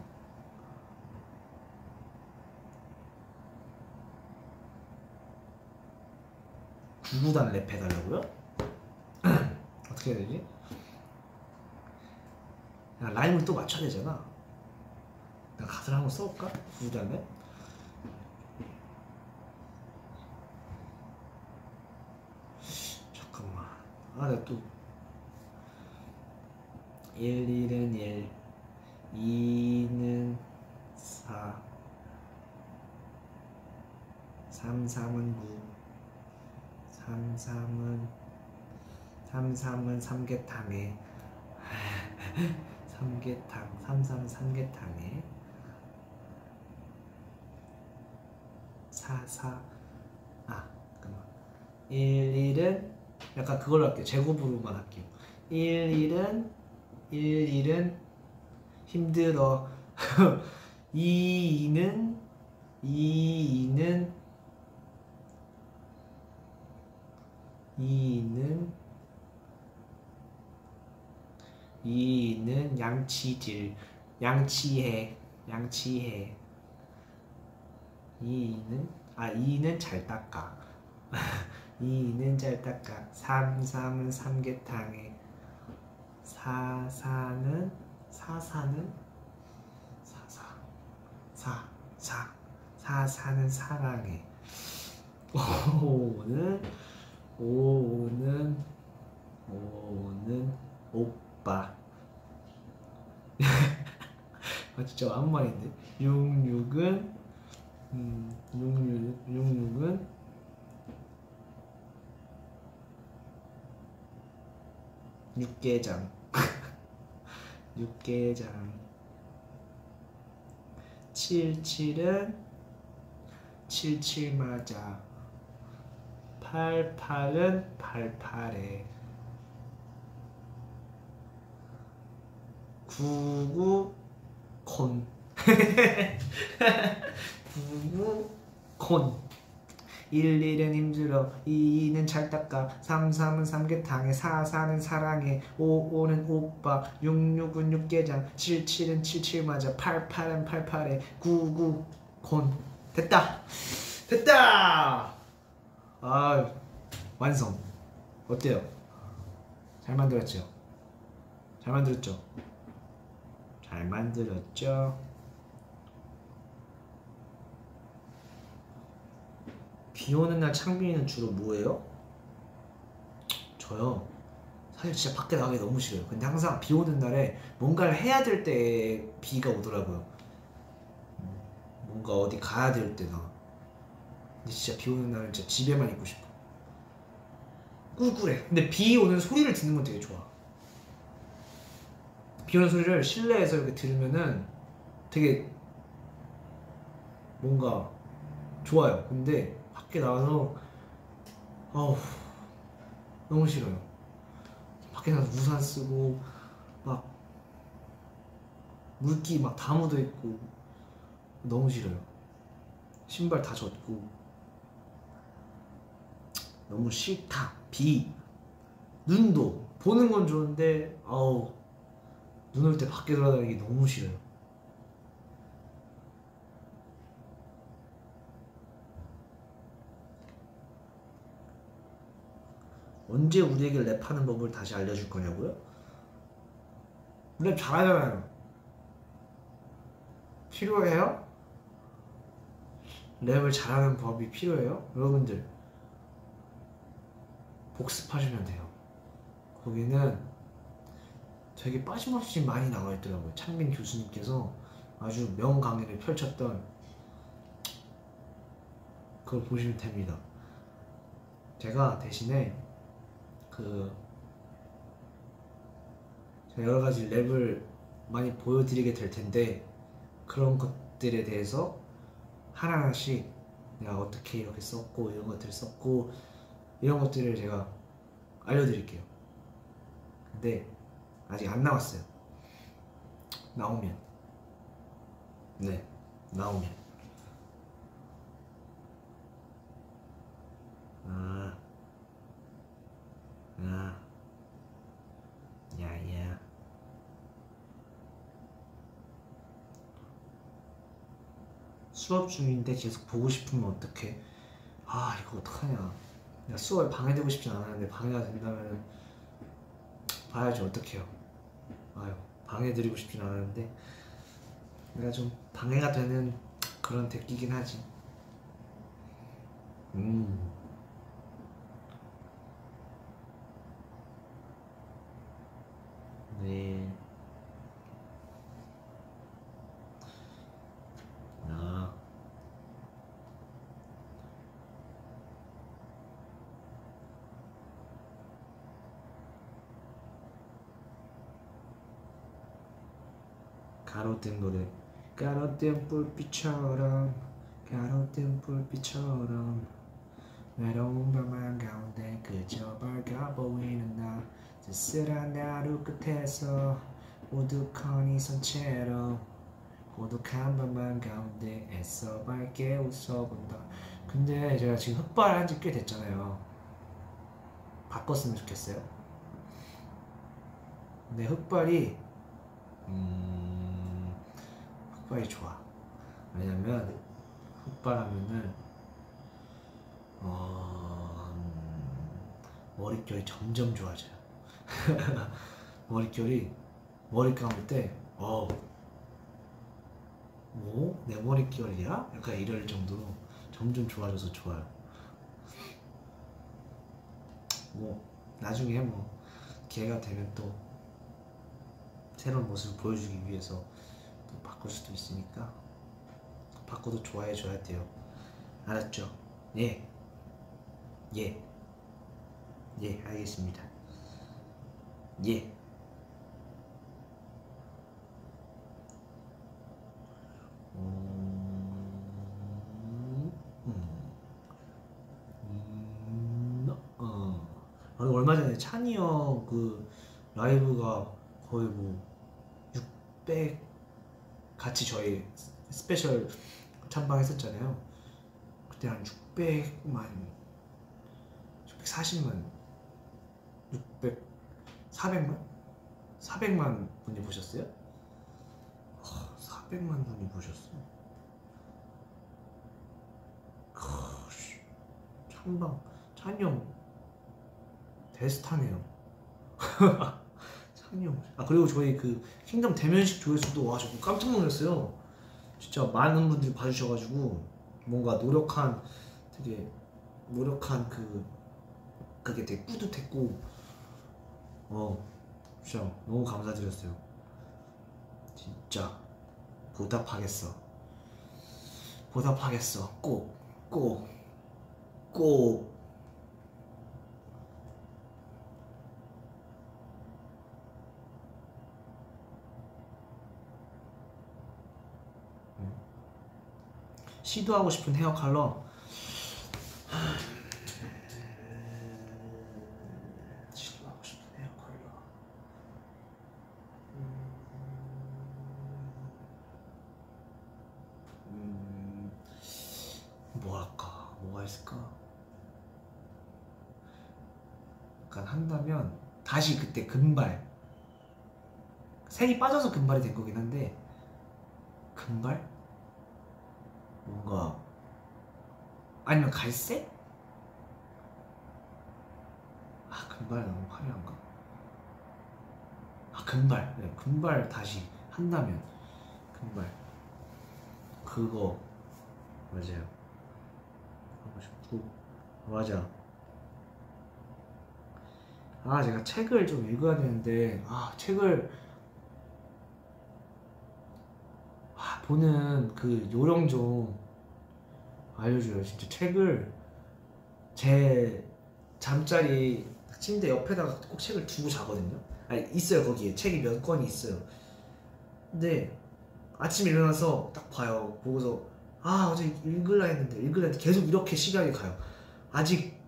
구구단 랩 해달라고요? 어떻게 해야 되지? 야, 라임을 또 맞춰야 되잖아. 내가 가사를 한번 써볼까? 구구단 랩? 잠깐만. 아, 내가 또 일, 일은 일, 이는 사, 삼, 삼은 구, 삼삼은 삼삼은 삼계탕에 삼계탕, 삼삼은 삼계탕에 사사, 아 잠깐만, 일일은 약간 그걸로 할게요. 제곱으로만 할게요. 일일은 일일은 힘들어. 이이는 이이는 이는 이는 양치질, 양치해, 양치해. 이는 아 이는 잘 닦아. 이는 잘 닦아. 삼삼은 삼계탕에 사사는 사사는 사사 사사 사사는 사랑해. 오는 오는 오는 오빠. 아 진짜 아무 말인데. 육육은 음 육육 육육은 육개장. 육개장. 칠칠은 칠칠 맞아. 팔팔은 팔팔에 구구콘. 구구콘. 일일은 힘들어. 이이는 잘 닦아. 삼삼은 삼계탕에 사사는 사랑해. 오오는 오빠. 육육은 육개장. 칠칠은 칠칠 맞아. 팔팔은 팔팔에 구구콘. 됐다! 됐다! 아 완성. 어때요? 잘 만들었죠? 잘 만들었죠? 잘 만들었죠? 비 오는 날 창빈이는 주로 뭐예요? 저요? 사실 진짜 밖에 나가기 너무 싫어요. 근데 항상 비 오는 날에 뭔가를 해야 될 때 비가 오더라고요. 뭔가 어디 가야 될 때나. 근데 진짜 비 오는 날은 진짜 집에만 있고 싶어. 꿀꿀해. 근데 비 오는 소리를 듣는 건 되게 좋아. 비 오는 소리를 실내에서 이렇게 들으면은 되게 뭔가 좋아요. 근데 밖에 나와서 어우 너무 싫어요. 밖에 나가서 우산 쓰고 막 물기 막 다 묻어 있고 너무 싫어요. 신발 다 젖고 너무 싫다. 비, 눈도 보는 건 좋은데 아우 눈 올 때 밖에 돌아다니기 너무 싫어요. 언제 우리에게 랩하는 법을 다시 알려줄 거냐고요? 랩 잘하잖아요. 필요해요? 랩을 잘하는 법이 필요해요? 여러분들 복습하시면 돼요. 거기는 되게 빠짐없이 많이 나와있더라고요. 창빈 교수님께서 아주 명강의를 펼쳤던 그걸 보시면 됩니다. 제가 대신에 그 여러 가지 랩을 많이 보여드리게 될 텐데 그런 것들에 대해서 하나하나씩 내가 어떻게 이렇게 썼고 이런 것들을 썼고 이런 것들을 제가 알려드릴게요. 근데 아직 안 나왔어요. 나오면 네 나오면 아 아, 야야. 수업 중인데 계속 보고 싶으면 어떡해? 아, 이거 어떡하냐. 내가 수업에 방해되고 싶진 않았는데 방해가 된다면 봐야지 어떡해요. 아유, 방해드리고 싶진 않았는데 내가 좀 방해가 되는 그런 데끼긴 하지. 음. 네. 아. 가로등 노래. 가로등 불빛처럼, 가로등 불빛처럼, 외로운 밤 한가운데 그저 밝아 보이는 나. 쓸쓸한 하루 끝에서 오두커니 선 채로 고독한 밤만 가운데 애써 밝게 웃어본다. 근데 제가 지금 흑발한 지 꽤 됐잖아요. 바꿨으면 좋겠어요. 근데 흑발이 음... 흑발이 좋아. 왜냐면 흑발하면은 어... 머릿결이 점점 좋아져요. 머릿결이 머리 감을 때 어, 뭐? 내 머릿결이야? 약간 이럴 정도로 점점 좋아져서 좋아요. 뭐 나중에 뭐 기회가 되면 또 새로운 모습을 보여주기 위해서 또 바꿀 수도 있으니까 바꿔도 좋아해 줘야 돼요. 알았죠? 예, 예, 예, 알겠습니다. 예. 음, 음, 음, 어. 아니, 얼마 전에 찬이 형 그 라이브가 거의 뭐 육백 같이 저희 스페셜 찬방 했었잖아요. 그때 한 육백만, 육백사십만, 육백 사백만? 사백만 분이 보셨어요? 어, 사백만 분이 보셨어. 크으, 찬방, 찬이 형 대스타네요. 찬이 형. 아, 그리고 저희 그 킹덤 대면식 조회수도 와, 저 깜짝 놀랐어요. 진짜 많은 분들이 봐주셔가지고 뭔가 노력한, 되게 노력한 그 그게 되게 뿌듯했고 어, 진짜 너무 감사드렸어요. 진짜 보답하겠어. 보답하겠어. 꼭, 꼭, 꼭. 음. 시도하고 싶은 헤어 컬러. 있을까? 약간 한다면 다시 그때 금발, 색이 빠져서 금발이 된 거긴 한데 금발? 뭔가 아니면 갈색? 아 금발 너무 화려한가? 아 금발, 네, 금발 다시 한다면 금발 그거 맞아요. 하고 싶고 맞아. 아 제가 책을 좀 읽어야 되는데 아 책을 아, 보는 그 요령 좀 알려줘요. 진짜 책을 제 잠자리 침대 옆에다가 꼭 책을 두고 자거든요. 아니 있어요. 거기에 책이 몇 권이 있어요. 근데 아침에 일어나서 딱 봐요. 보고서 아 어제 읽으려 했는데 읽으려 했는데 계속 이렇게 시간이 가요. 아직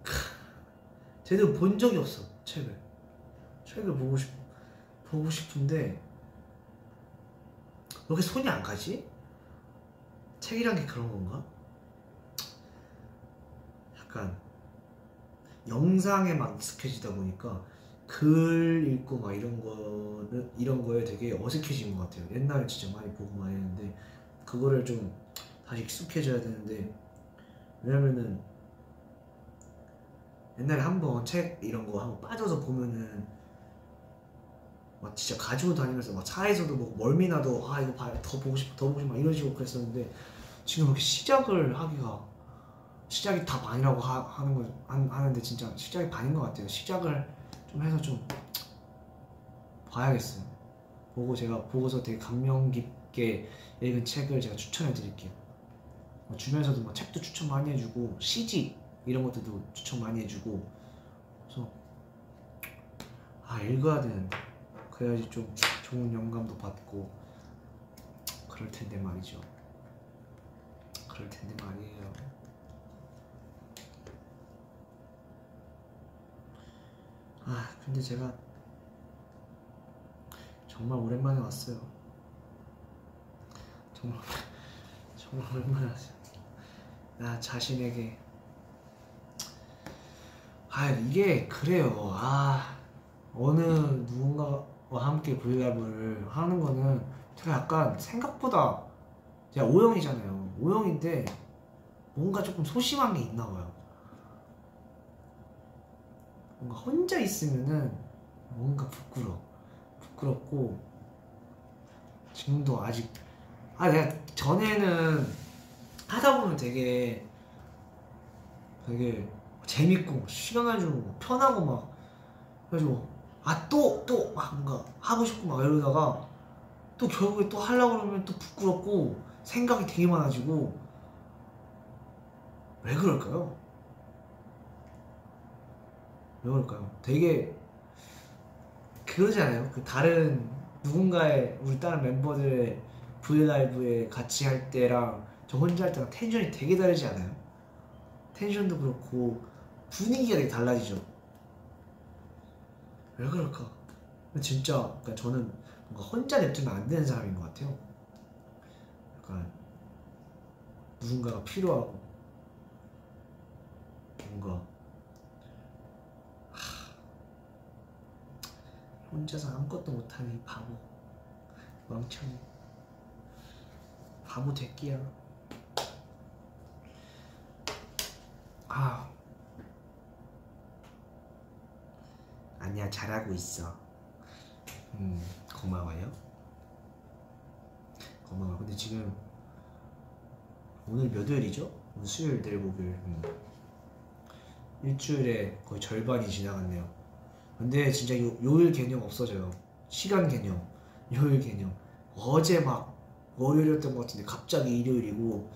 제대로 본 적이 없어. 책을 책을 보고 싶 보고 싶은데 왜 이렇게 손이 안 가지? 책이란 게 그런 건가? 약간 영상에 막 익숙해지다 보니까 글 읽고 막 이런 거는 이런 거에 되게 어색해진 것 같아요. 옛날에 진짜 많이 보고 많이 했는데 그거를 좀 다시 익숙해져야 되는데 왜냐면은 옛날에 한번 책 이런 거 한번 빠져서 보면은 막 진짜 가지고 다니면서 막 차에서도 뭐 멀미 나도 아 이거 봐요 더 보고 싶어 더 보고 싶어 막 이런 식으로 그랬었는데 지금 이렇게 시작을 하기가 시작이 다 반이라고 하, 하는 거 하는데 진짜 시작이 반인 것 같아요. 시작을 좀 해서 좀 봐야겠어요. 보고 제가 보고서 되게 감명 깊게 읽은 책을 제가 추천해 드릴게요. 주변에서도 막 책도 추천 많이 해주고 시집 이런 것들도 추천 많이 해주고 그래서 아 읽어야 되는데 그래야지 좀 좋은 영감도 받고 그럴 텐데 말이죠. 그럴 텐데 말이에요. 아 근데 제가 정말 오랜만에 왔어요. 정말 정말 오랜만에 왔어요. 나 자신에게 아 이게 그래요. 아 어느 누군가와 함께 브이앱을 하는 거는 제가 약간 생각보다 제가 O형이잖아요. O형인데 뭔가 조금 소심한 게 있나 봐요. 뭔가 혼자 있으면은 뭔가 부끄러워. 부끄럽고 지금도 아직 아 내가 전에는 하다 보면 되게 되게 재밌고 시간 가지고 편하고 막 그래가지고 아 또 또 막 뭔가 하고 싶고 막 이러다가 또 결국에 또 하려고 그러면 또 부끄럽고 생각이 되게 많아지고 왜 그럴까요? 왜 그럴까요? 되게 그러지 않아요? 그 다른 누군가의 우리 다른 멤버들의 브이라이브에 같이 할 때랑 저 혼자 할 때랑 텐션이 되게 다르지 않아요? 텐션도 그렇고 분위기가 되게 달라지죠. 왜 그럴까? 진짜 그러니까 저는 뭔가 혼자 냅두면 안 되는 사람인 것 같아요. 약간 누군가가 필요하고 뭔가 혼자서 아무것도 못하니 바보 멍청이 바보 됐기야. 아 아니야 잘하고 있어. 음 고마워요 고마워. 근데 지금 오늘 몇 요일이죠? 오늘 수요일 내일 목요일 음. 일주일에 거의 절반이 지나갔네요. 근데 진짜 요, 요일 개념 없어져요. 시간 개념, 요일 개념. 어제 막 월요일이었던 것 같은데 갑자기 일요일이고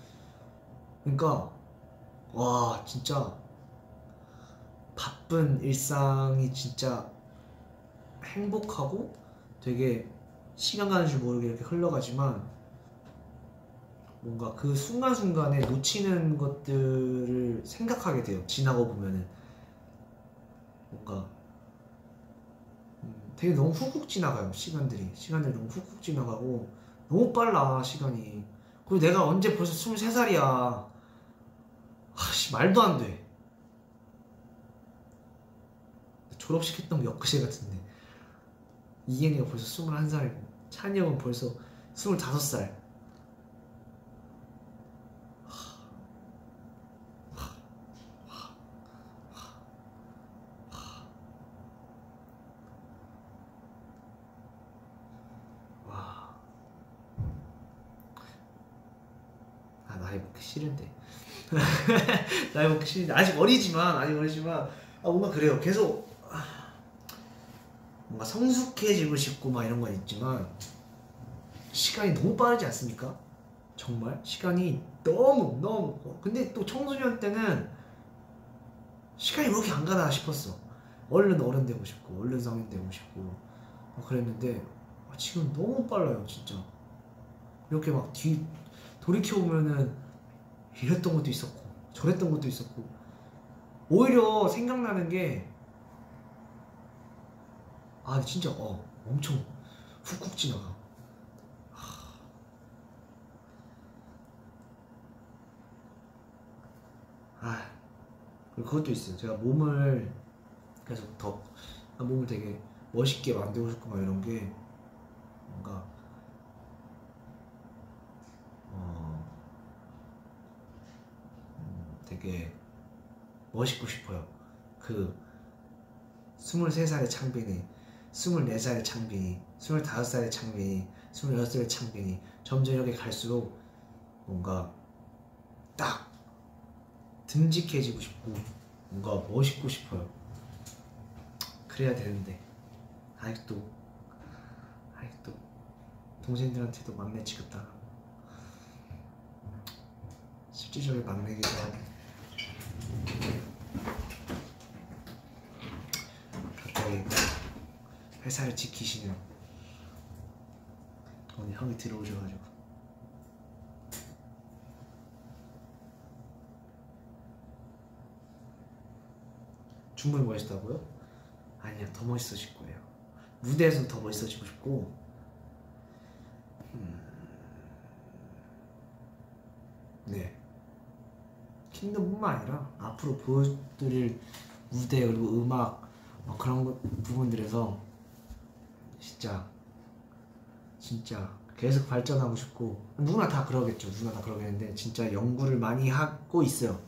그러니까 와 진짜 바쁜 일상이 진짜 행복하고 되게 시간 가는 줄 모르게 이렇게 흘러가지만 뭔가 그 순간순간에 놓치는 것들을 생각하게 돼요. 지나고 보면은 뭔가 되게 너무 훅훅 지나가요. 시간들이 시간들이 너무 훅훅 지나가고 너무 빨라 시간이. 그리고 내가 언제 벌써 스물세 살이야. 아 씨, 말도 안 돼. 졸업식 했던 게 엊그제 같은데. 이경이가 벌써 스물한 살이고 찬이 형은 벌써 스물다섯 살. 싫은데 나이 먹기 싫은데 아직 어리지만 아직 어리지만 아 뭔가 그래요. 계속 아, 뭔가 성숙해지고 싶고 막 이런 건 있지만 시간이 너무 빠르지 않습니까? 정말 시간이 너무 너무 근데 또 청소년 때는 시간이 왜 이렇게 안 가나 싶었어. 얼른 어른 되고 싶고 얼른 성인 되고 싶고 막 그랬는데 아, 지금 너무 빨라요 진짜. 이렇게 막 뒤 돌이켜보면은 이랬던 것도 있었고 저랬던 것도 있었고 오히려 생각나는 게 아 진짜 어 엄청 훅훅 지나가. 하... 아 그리고 그것도 있어요. 제가 몸을 계속 더 몸을 되게 멋있게 만들고 싶고 막 이런 게 뭔가 되게 멋있고 싶어요. 그 스물세 살의 창빈이, 스물네 살의 창빈이, 스물다섯 살의 창빈이, 스물여섯 살의 창빈이 점점 이렇게 갈수록 뭔가 딱 듬직해지고 싶고 뭔가 멋있고 싶어요. 그래야 되는데 아직도 아직도 동생들한테도 막내 취급당하고 실질적인 막내기도 하고 회사를 지키시는 오늘 형이 들어오셔가지고 충분히 멋있다고요? 아니야 더 멋있어질 거예요. 무대에서는 더 멋있어지고 싶고 음... 네 킹덤뿐만 아니라 앞으로 보여드릴 무대 그리고 음악 뭐 그런 것, 부분들에서 진짜 진짜 계속 발전하고 싶고 누구나 다 그러겠죠. 누구나 다 그러겠는데 진짜 연구를 많이 하고 있어요.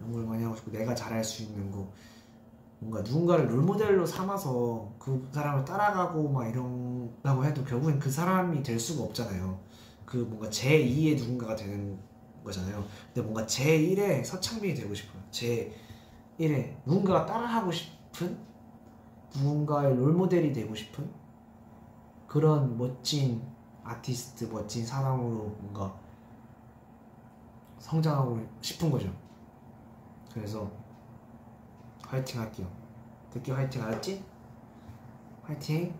연구를 많이 하고 싶고 내가 잘할 수 있는 거 뭔가 누군가를 롤모델로 삼아서 그 사람을 따라가고 막 이런다고 해도 결국엔 그 사람이 될 수가 없잖아요. 그 뭔가 제이의 누군가가 되는 거잖아요. 근데 뭔가 제일의 서창빈이 되고 싶어요. 제일의 누군가가 따라하고 싶은 누군가의 롤모델이 되고 싶은 그런 멋진 아티스트, 멋진 사람으로 뭔가 성장하고 싶은 거죠. 그래서 화이팅 할게요. 듣기 화이팅 알았지? 화이팅!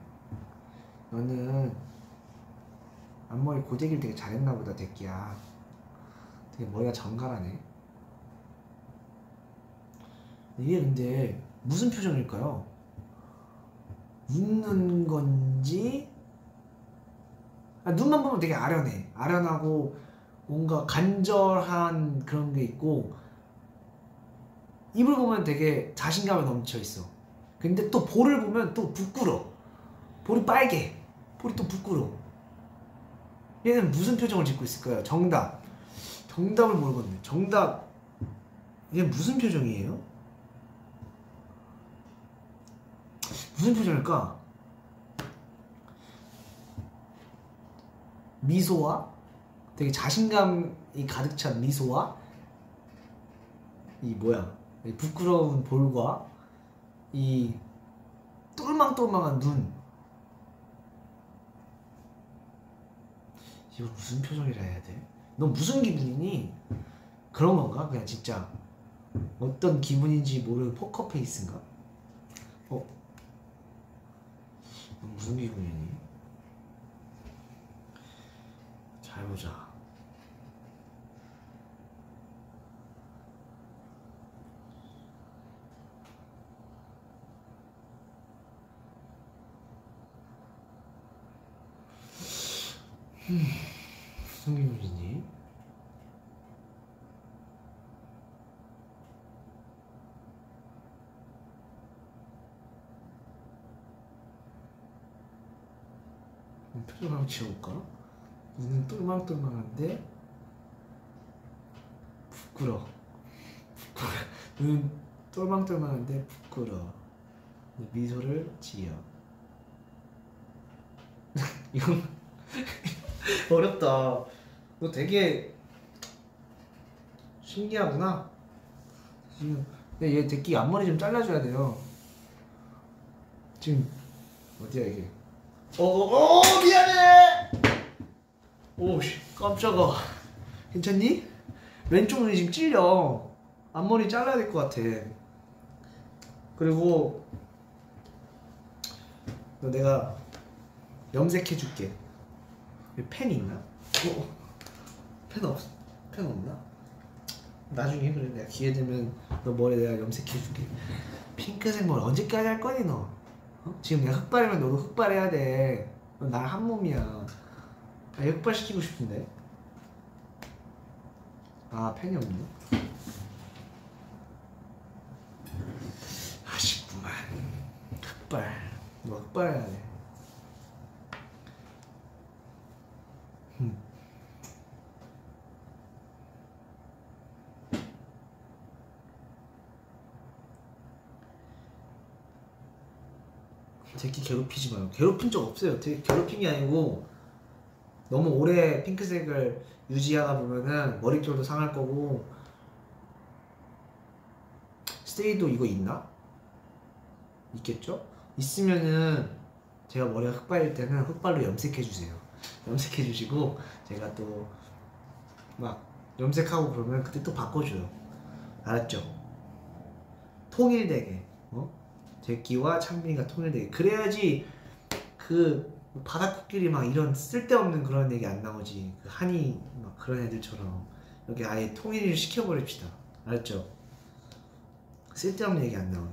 너는 앞머리 고데기를 되게 잘했나 보다, 대끼야. 되게 머리가 정갈하네. 이게 근데 무슨 표정일까요? 웃는 건지 아, 눈만 보면 되게 아련해. 아련하고 뭔가 간절한 그런 게 있고 입을 보면 되게 자신감에 넘쳐 있어. 근데 또 볼을 보면 또 부끄러워. 볼이 빨개. 볼이 또 부끄러워. 얘는 무슨 표정을 짓고 있을까요? 정답. 정답을 모르겠네. 정답. 얘 무슨 표정이에요? 무슨 표정일까? 미소와 되게 자신감이 가득 찬 미소와 이 뭐야 이 부끄러운 볼과 이 똘망똘망한 눈. 이거 무슨 표정이라 해야 돼? 너 무슨 기분이니? 그런 건가? 그냥 진짜 어떤 기분인지 모르는 포커페이스인가? 어? 무슨 기분이니? 잘 보자. 음, 무슨 기분이니? 표정 한번 지워볼까? 눈은 똘망똘망한데 부끄러. 부끄러. 눈은 똘망똘망한데 부끄러. 미소를 지어. 이건 어렵다. 너 되게 신기하구나. 지금 근데 얘 대기 앞머리 좀 잘라줘야 돼요. 지금 어디야 이게? 어어어 미안해. 오씨 깜짝아. 괜찮니? 왼쪽 눈이 지금 찔려. 앞머리 잘라야 될 것 같아. 그리고 너 내가 염색해줄게. 펜이 있나? 어? 펜 없? 펜 없나? 나중에 그래 내가 기회 되면 너 머리 내가 염색해줄게. 핑크색 머리 언제까지 할 거니 너? 어? 지금 내가 흑발이면 너도 흑발해야 돼. 너 나랑 한 몸이야. 아, 흑발 시키고 싶은데. 아 펜이 없네. 아쉽구만. 흑발. 너 흑발해야 돼. 음. 제끼 괴롭히지 마요. 괴롭힌 적 없어요. 되게 괴롭힌 게 아니고 너무 오래 핑크색을 유지하다 보면은 머릿결도 상할 거고. 스테이도 이거 있나? 있겠죠? 있으면은 제가 머리가 흑발일 때는 흑발로 염색해주세요. 염색해주시고 제가 또 막 염색하고 그러면 그때 또 바꿔줘요. 알았죠? 통일되게. 어? 제끼와 창빈이가 통일되게. 그래야지 그 바다코끼리 막 이런 쓸데없는 그런 얘기 안 나오지. 그 한이 막 그런 애들처럼 이렇게 아예 통일을 시켜버립시다. 알았죠? 쓸데없는 얘기 안 나오네.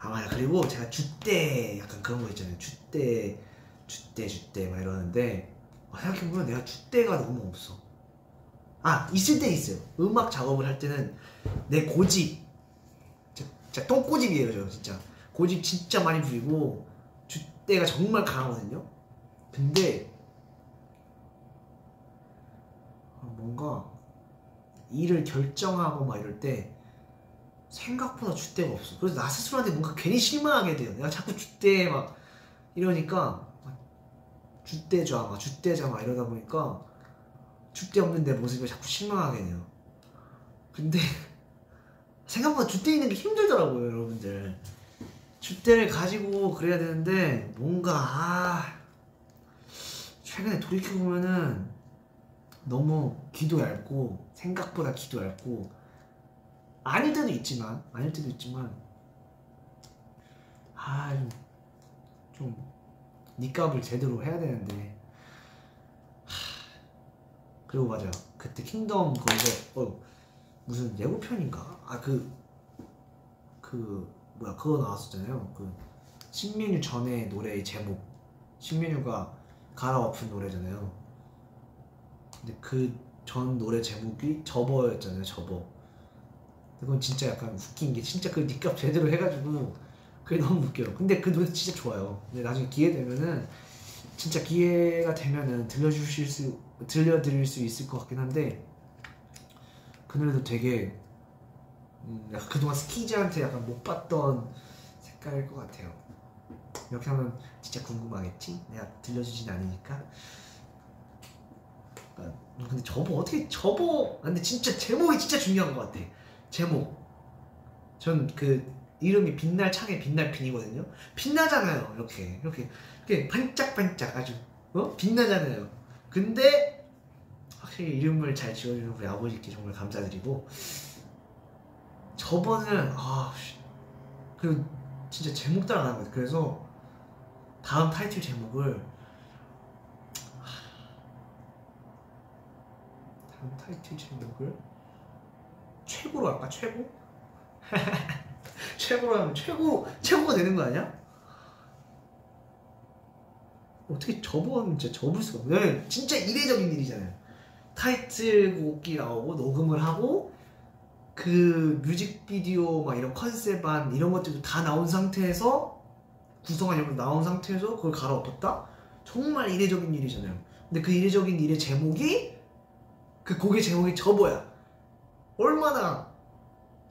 아 맞아. 그리고 제가 줏대 약간 그런 거 있잖아요. 줏대 줏대 줏대 막 이러는데 생각해보면 내가 줏대가 너무 없어. 아 있을 때 있어요. 음악 작업을 할 때는 내 고집 진짜 똥꼬집이에요 저. 진짜 고집 진짜 많이 부리고 줏대가 정말 강하거든요. 근데 뭔가 일을 결정하고 막 이럴 때 생각보다 줏대가 없어. 그래서 나 스스로한테 뭔가 괜히 실망하게 돼요. 내가 자꾸 줏대 막 이러니까 줏대자 막 줏대자 막 이러다 보니까 줏대 없는 내 모습에 자꾸 실망하게 돼요. 근데 생각보다 줏대 있는 게 힘들더라고요 여러분들. 줏대를 가지고 그래야 되는데 뭔가 아... 최근에 돌이켜보면은 너무 귀도 얇고 생각보다 귀도 얇고 아닐 때도 있지만 아닐 때도 있지만 아... 좀 니값을 제대로 해야 되는데 하... 그리고 맞아 그때 킹덤 거기서 어, 무슨 예고편인가? 아 그... 그... 뭐야 그거 나왔었잖아요. 그 신민유 전에 노래의 제목 신민유가 갈아엎은 노래잖아요. 근데 그 전 노래 제목이 저버였잖아요. 저버. 그건 진짜 약간 웃긴 게 진짜 그 니값 제대로 해가지고 그게 너무 웃겨요. 근데 그 노래 진짜 좋아요. 근데 나중에 기회 되면은 진짜 기회가 되면은 들려주실 수 들려드릴 수 있을 것 같긴 한데 그 노래도 되게 음 약간 그동안 스키즈한테 약간 못 봤던 색깔일 것 같아요. 이렇게 하면 진짜 궁금하겠지? 내가 들려주진 않으니까. 근데 저보 어떻게 저보? 근데 진짜 제목이 진짜 중요한 것 같아. 제목. 전 그 이름이 빛날 창의 빛날 핀이거든요. 빛나잖아요. 이렇게 이렇게 이렇게 반짝반짝 아주 어? 빛나잖아요. 근데 확실히 이름을 잘 지어주는 우리 아버지께 정말 감사드리고 저번에는 아 그리고 진짜 제목 따라 나온 것 같아요. 그래서 다음 타이틀 제목을 다음 타이틀 제목을 최고로 할까? 최고? 최고로 하면 최고, 최고가 되는 거 아니야? 어떻게 접어하면 진짜 접을 수가 없어. 왜냐면 진짜 이례적인 일이잖아요. 타이틀곡이 나오고 녹음을 하고 그 뮤직비디오 막 이런 컨셉 안 이런 것들도 다 나온 상태에서 구성한 이런 거 나온 상태에서 그걸 갈아엎었다? 정말 이례적인 일이잖아요. 근데 그 이례적인 일의 제목이, 그 곡의 제목이 저거야. 얼마나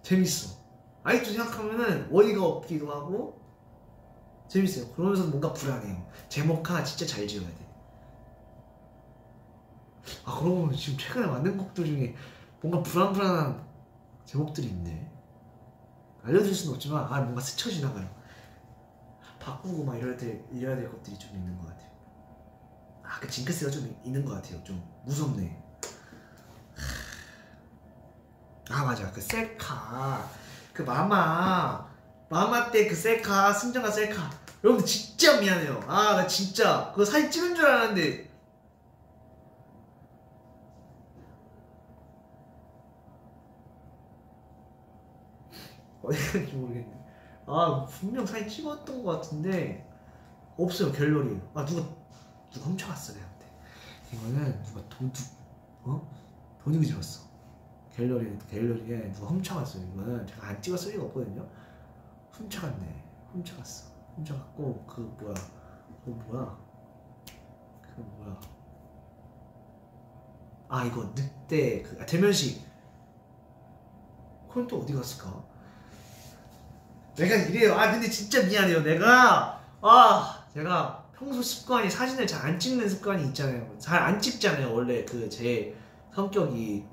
재밌어. 아직도 생각하면은 어이가 없기도 하고 재밌어요. 그러면서 뭔가 불안해요. 제목 하나 진짜 잘 지어야 돼. 아, 그러고 보면 지금 최근에 만든 곡들 중에 뭔가 불안불안한 제목들이 있네. 알려줄 수는 없지만 아, 뭔가 스쳐 지나가요. 바꾸고 막 이럴 때 이래야 될 것들이 좀 있는 것 같아요. 아, 그 징크스가 좀 있는 것 같아요. 좀 무섭네. 아, 맞아. 그 셀카, 그 마마 마마 때 그 셀카, 승정아 셀카. 여러분들 진짜 미안해요. 아, 나 진짜 그거 사진 찍은 줄 알았는데. 어디 갔는지 모르겠네. 아, 분명 사진 찍었던 것 같은데 없어요. 갤러리. 아, 누가 누가 훔쳐갔어 내한테. 이거는 누가 도둑, 어? 도둑이 들었어. 갤러리, 갤러리에 누가 훔쳐갔어요. 이거는 제가 안 찍었을 리가 없거든요. 훔쳐갔네. 훔쳐갔어. 훔쳐갔고 그 뭐야? 그 뭐야? 그 뭐야? 아, 이거 늑대 그 아, 대면식. 그건 또 어디 갔을까? 내가 이래요. 아, 근데 진짜 미안해요. 내가 아 제가 평소 습관이 사진을 잘 안 찍는 습관이 있잖아요. 잘 안 찍잖아요. 원래 그 제 성격이.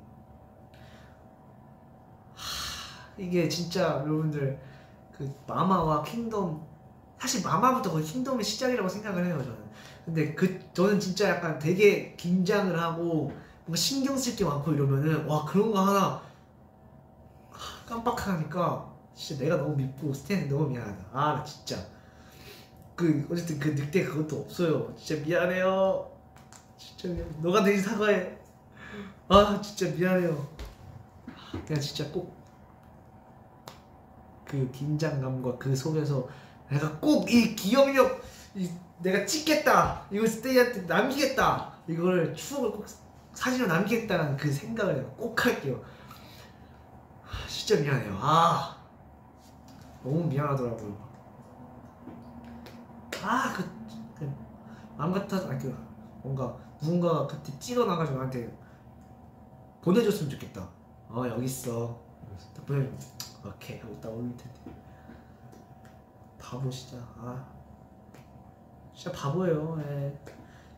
하, 이게 진짜 여러분들 그 마마와 킹덤, 사실 마마부터 거의 킹덤의 시작이라고 생각을 해요 저는. 근데 그 저는 진짜 약간 되게 긴장을 하고 뭔가 신경 쓸 게 많고 이러면은 와, 그런 거 하나 깜빡하니까 진짜 내가 너무 밉고 스탠이 너무 미안하다. 아, 나 진짜 그 어쨌든 그 늑대 그것도 없어요. 진짜 미안해요. 진짜 미안해. 너가 대신 사과해. 아, 진짜 미안해요. 그냥 진짜 꼭 그 긴장감과 그 속에서 내가 꼭 이 기억력, 이 내가 찍겠다, 이걸 스테이한테 남기겠다, 이걸 추억을 꼭 사진으로 남기겠다는 그 생각을 내가 꼭 할게요. 아, 진짜 미안해요. 아, 너무 미안하더라고요. 아, 그, 그 마음 같아서 아니, 그 뭔가 누군가가 그때 찍어놔가지고 나한테 보내줬으면 좋겠다. 어, 여기 있어. 딱 보내주면 오케이 하고 딱 올릴 텐데. 바보 진짜. 아, 진짜 바보예요. 에.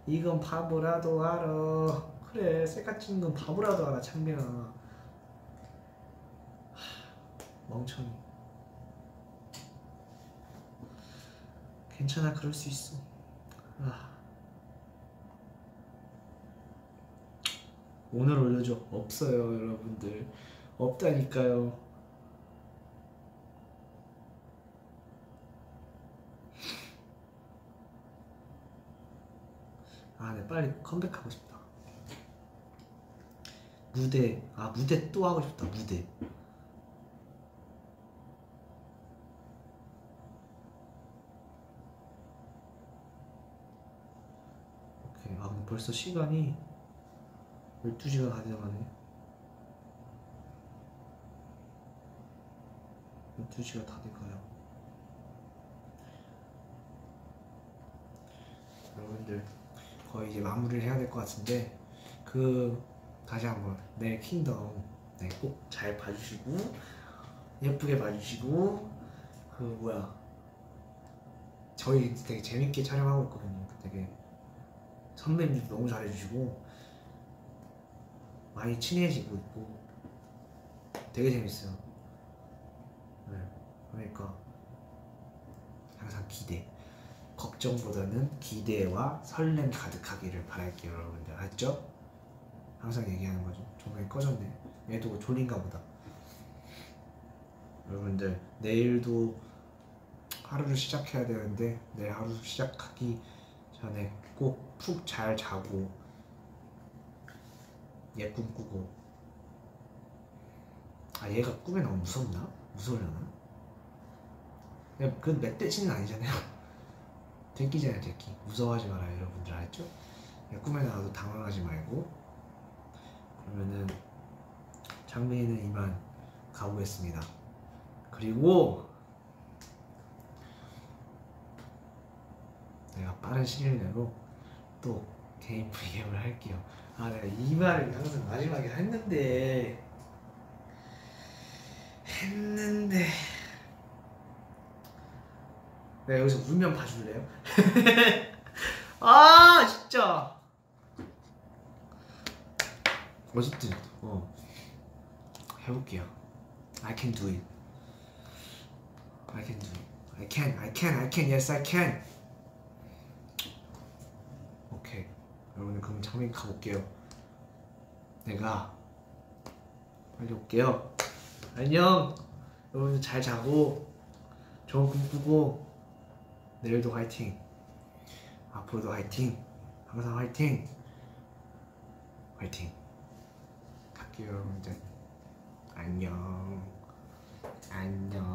이건 바보라도 알아. 그래, 셀카 찍는 건 바보라도 알아. 창빈아, 멍청이. 괜찮아, 그럴 수 있어. 아. 오늘 올려줘. 없어요, 여러분들. 없다니까요. 아, 네, 빨리 컴백하고 싶다. 무대, 아, 무대 또 하고 싶다, 무대. 아, 근데 벌써 시간이 열두 시가 다 돼가네. 열두 시가 다 돼가요. 여러분들 거의 이제 마무리를 해야 될 것 같은데, 그 다시 한번 내 킹덤 네, 꼭 잘 봐주시고 예쁘게 봐주시고, 그 뭐야, 저희 되게 재밌게 촬영하고 있거든요. 되게 선배님들도 너무 잘해주시고 많이 친해지고 있고 되게 재밌어요. 네, 그러니까 항상 기대, 걱정보다는 기대와 설렘 가득하기를 바랄게요, 여러분들. 알았죠? 항상 얘기하는 거죠. 조명이 꺼졌네. 얘도 졸린가 보다. 여러분들 내일도 하루를 시작해야 되는데 내일 하루 시작하기 전에 꼭 푹 잘 자고 얘 꿈꾸고. 아, 얘가 꿈에 너무 무섭나? 무서우려나? 그건 멧돼지는 아니잖아요. 들키잖아요, 들키. 무서워하지 말아요, 여러분들. 알았죠? 얘 꿈에 나와도 당황하지 말고. 그러면은 장미는 이만 가보겠습니다. 그리고 빠른 시일 내로 또 개인 브이엠을 할게요. 아, 내가 이 말을 항상 마지막에 했는데 했는데 내가 여기서 울면 봐줄래요? 아 진짜 어쨌든 어 해볼게요. I can do it. I can do it. I can, I can, I can, yes I can. 오케이 여러분들 그럼 창민 가볼게요. 내가 빨리 올게요. 안녕 여러분들, 잘 자고 좋은 꿈 꾸고 내일도 화이팅, 앞으로도 화이팅, 항상 화이팅, 화이팅. 갈게요 여러분들. 안녕 안녕.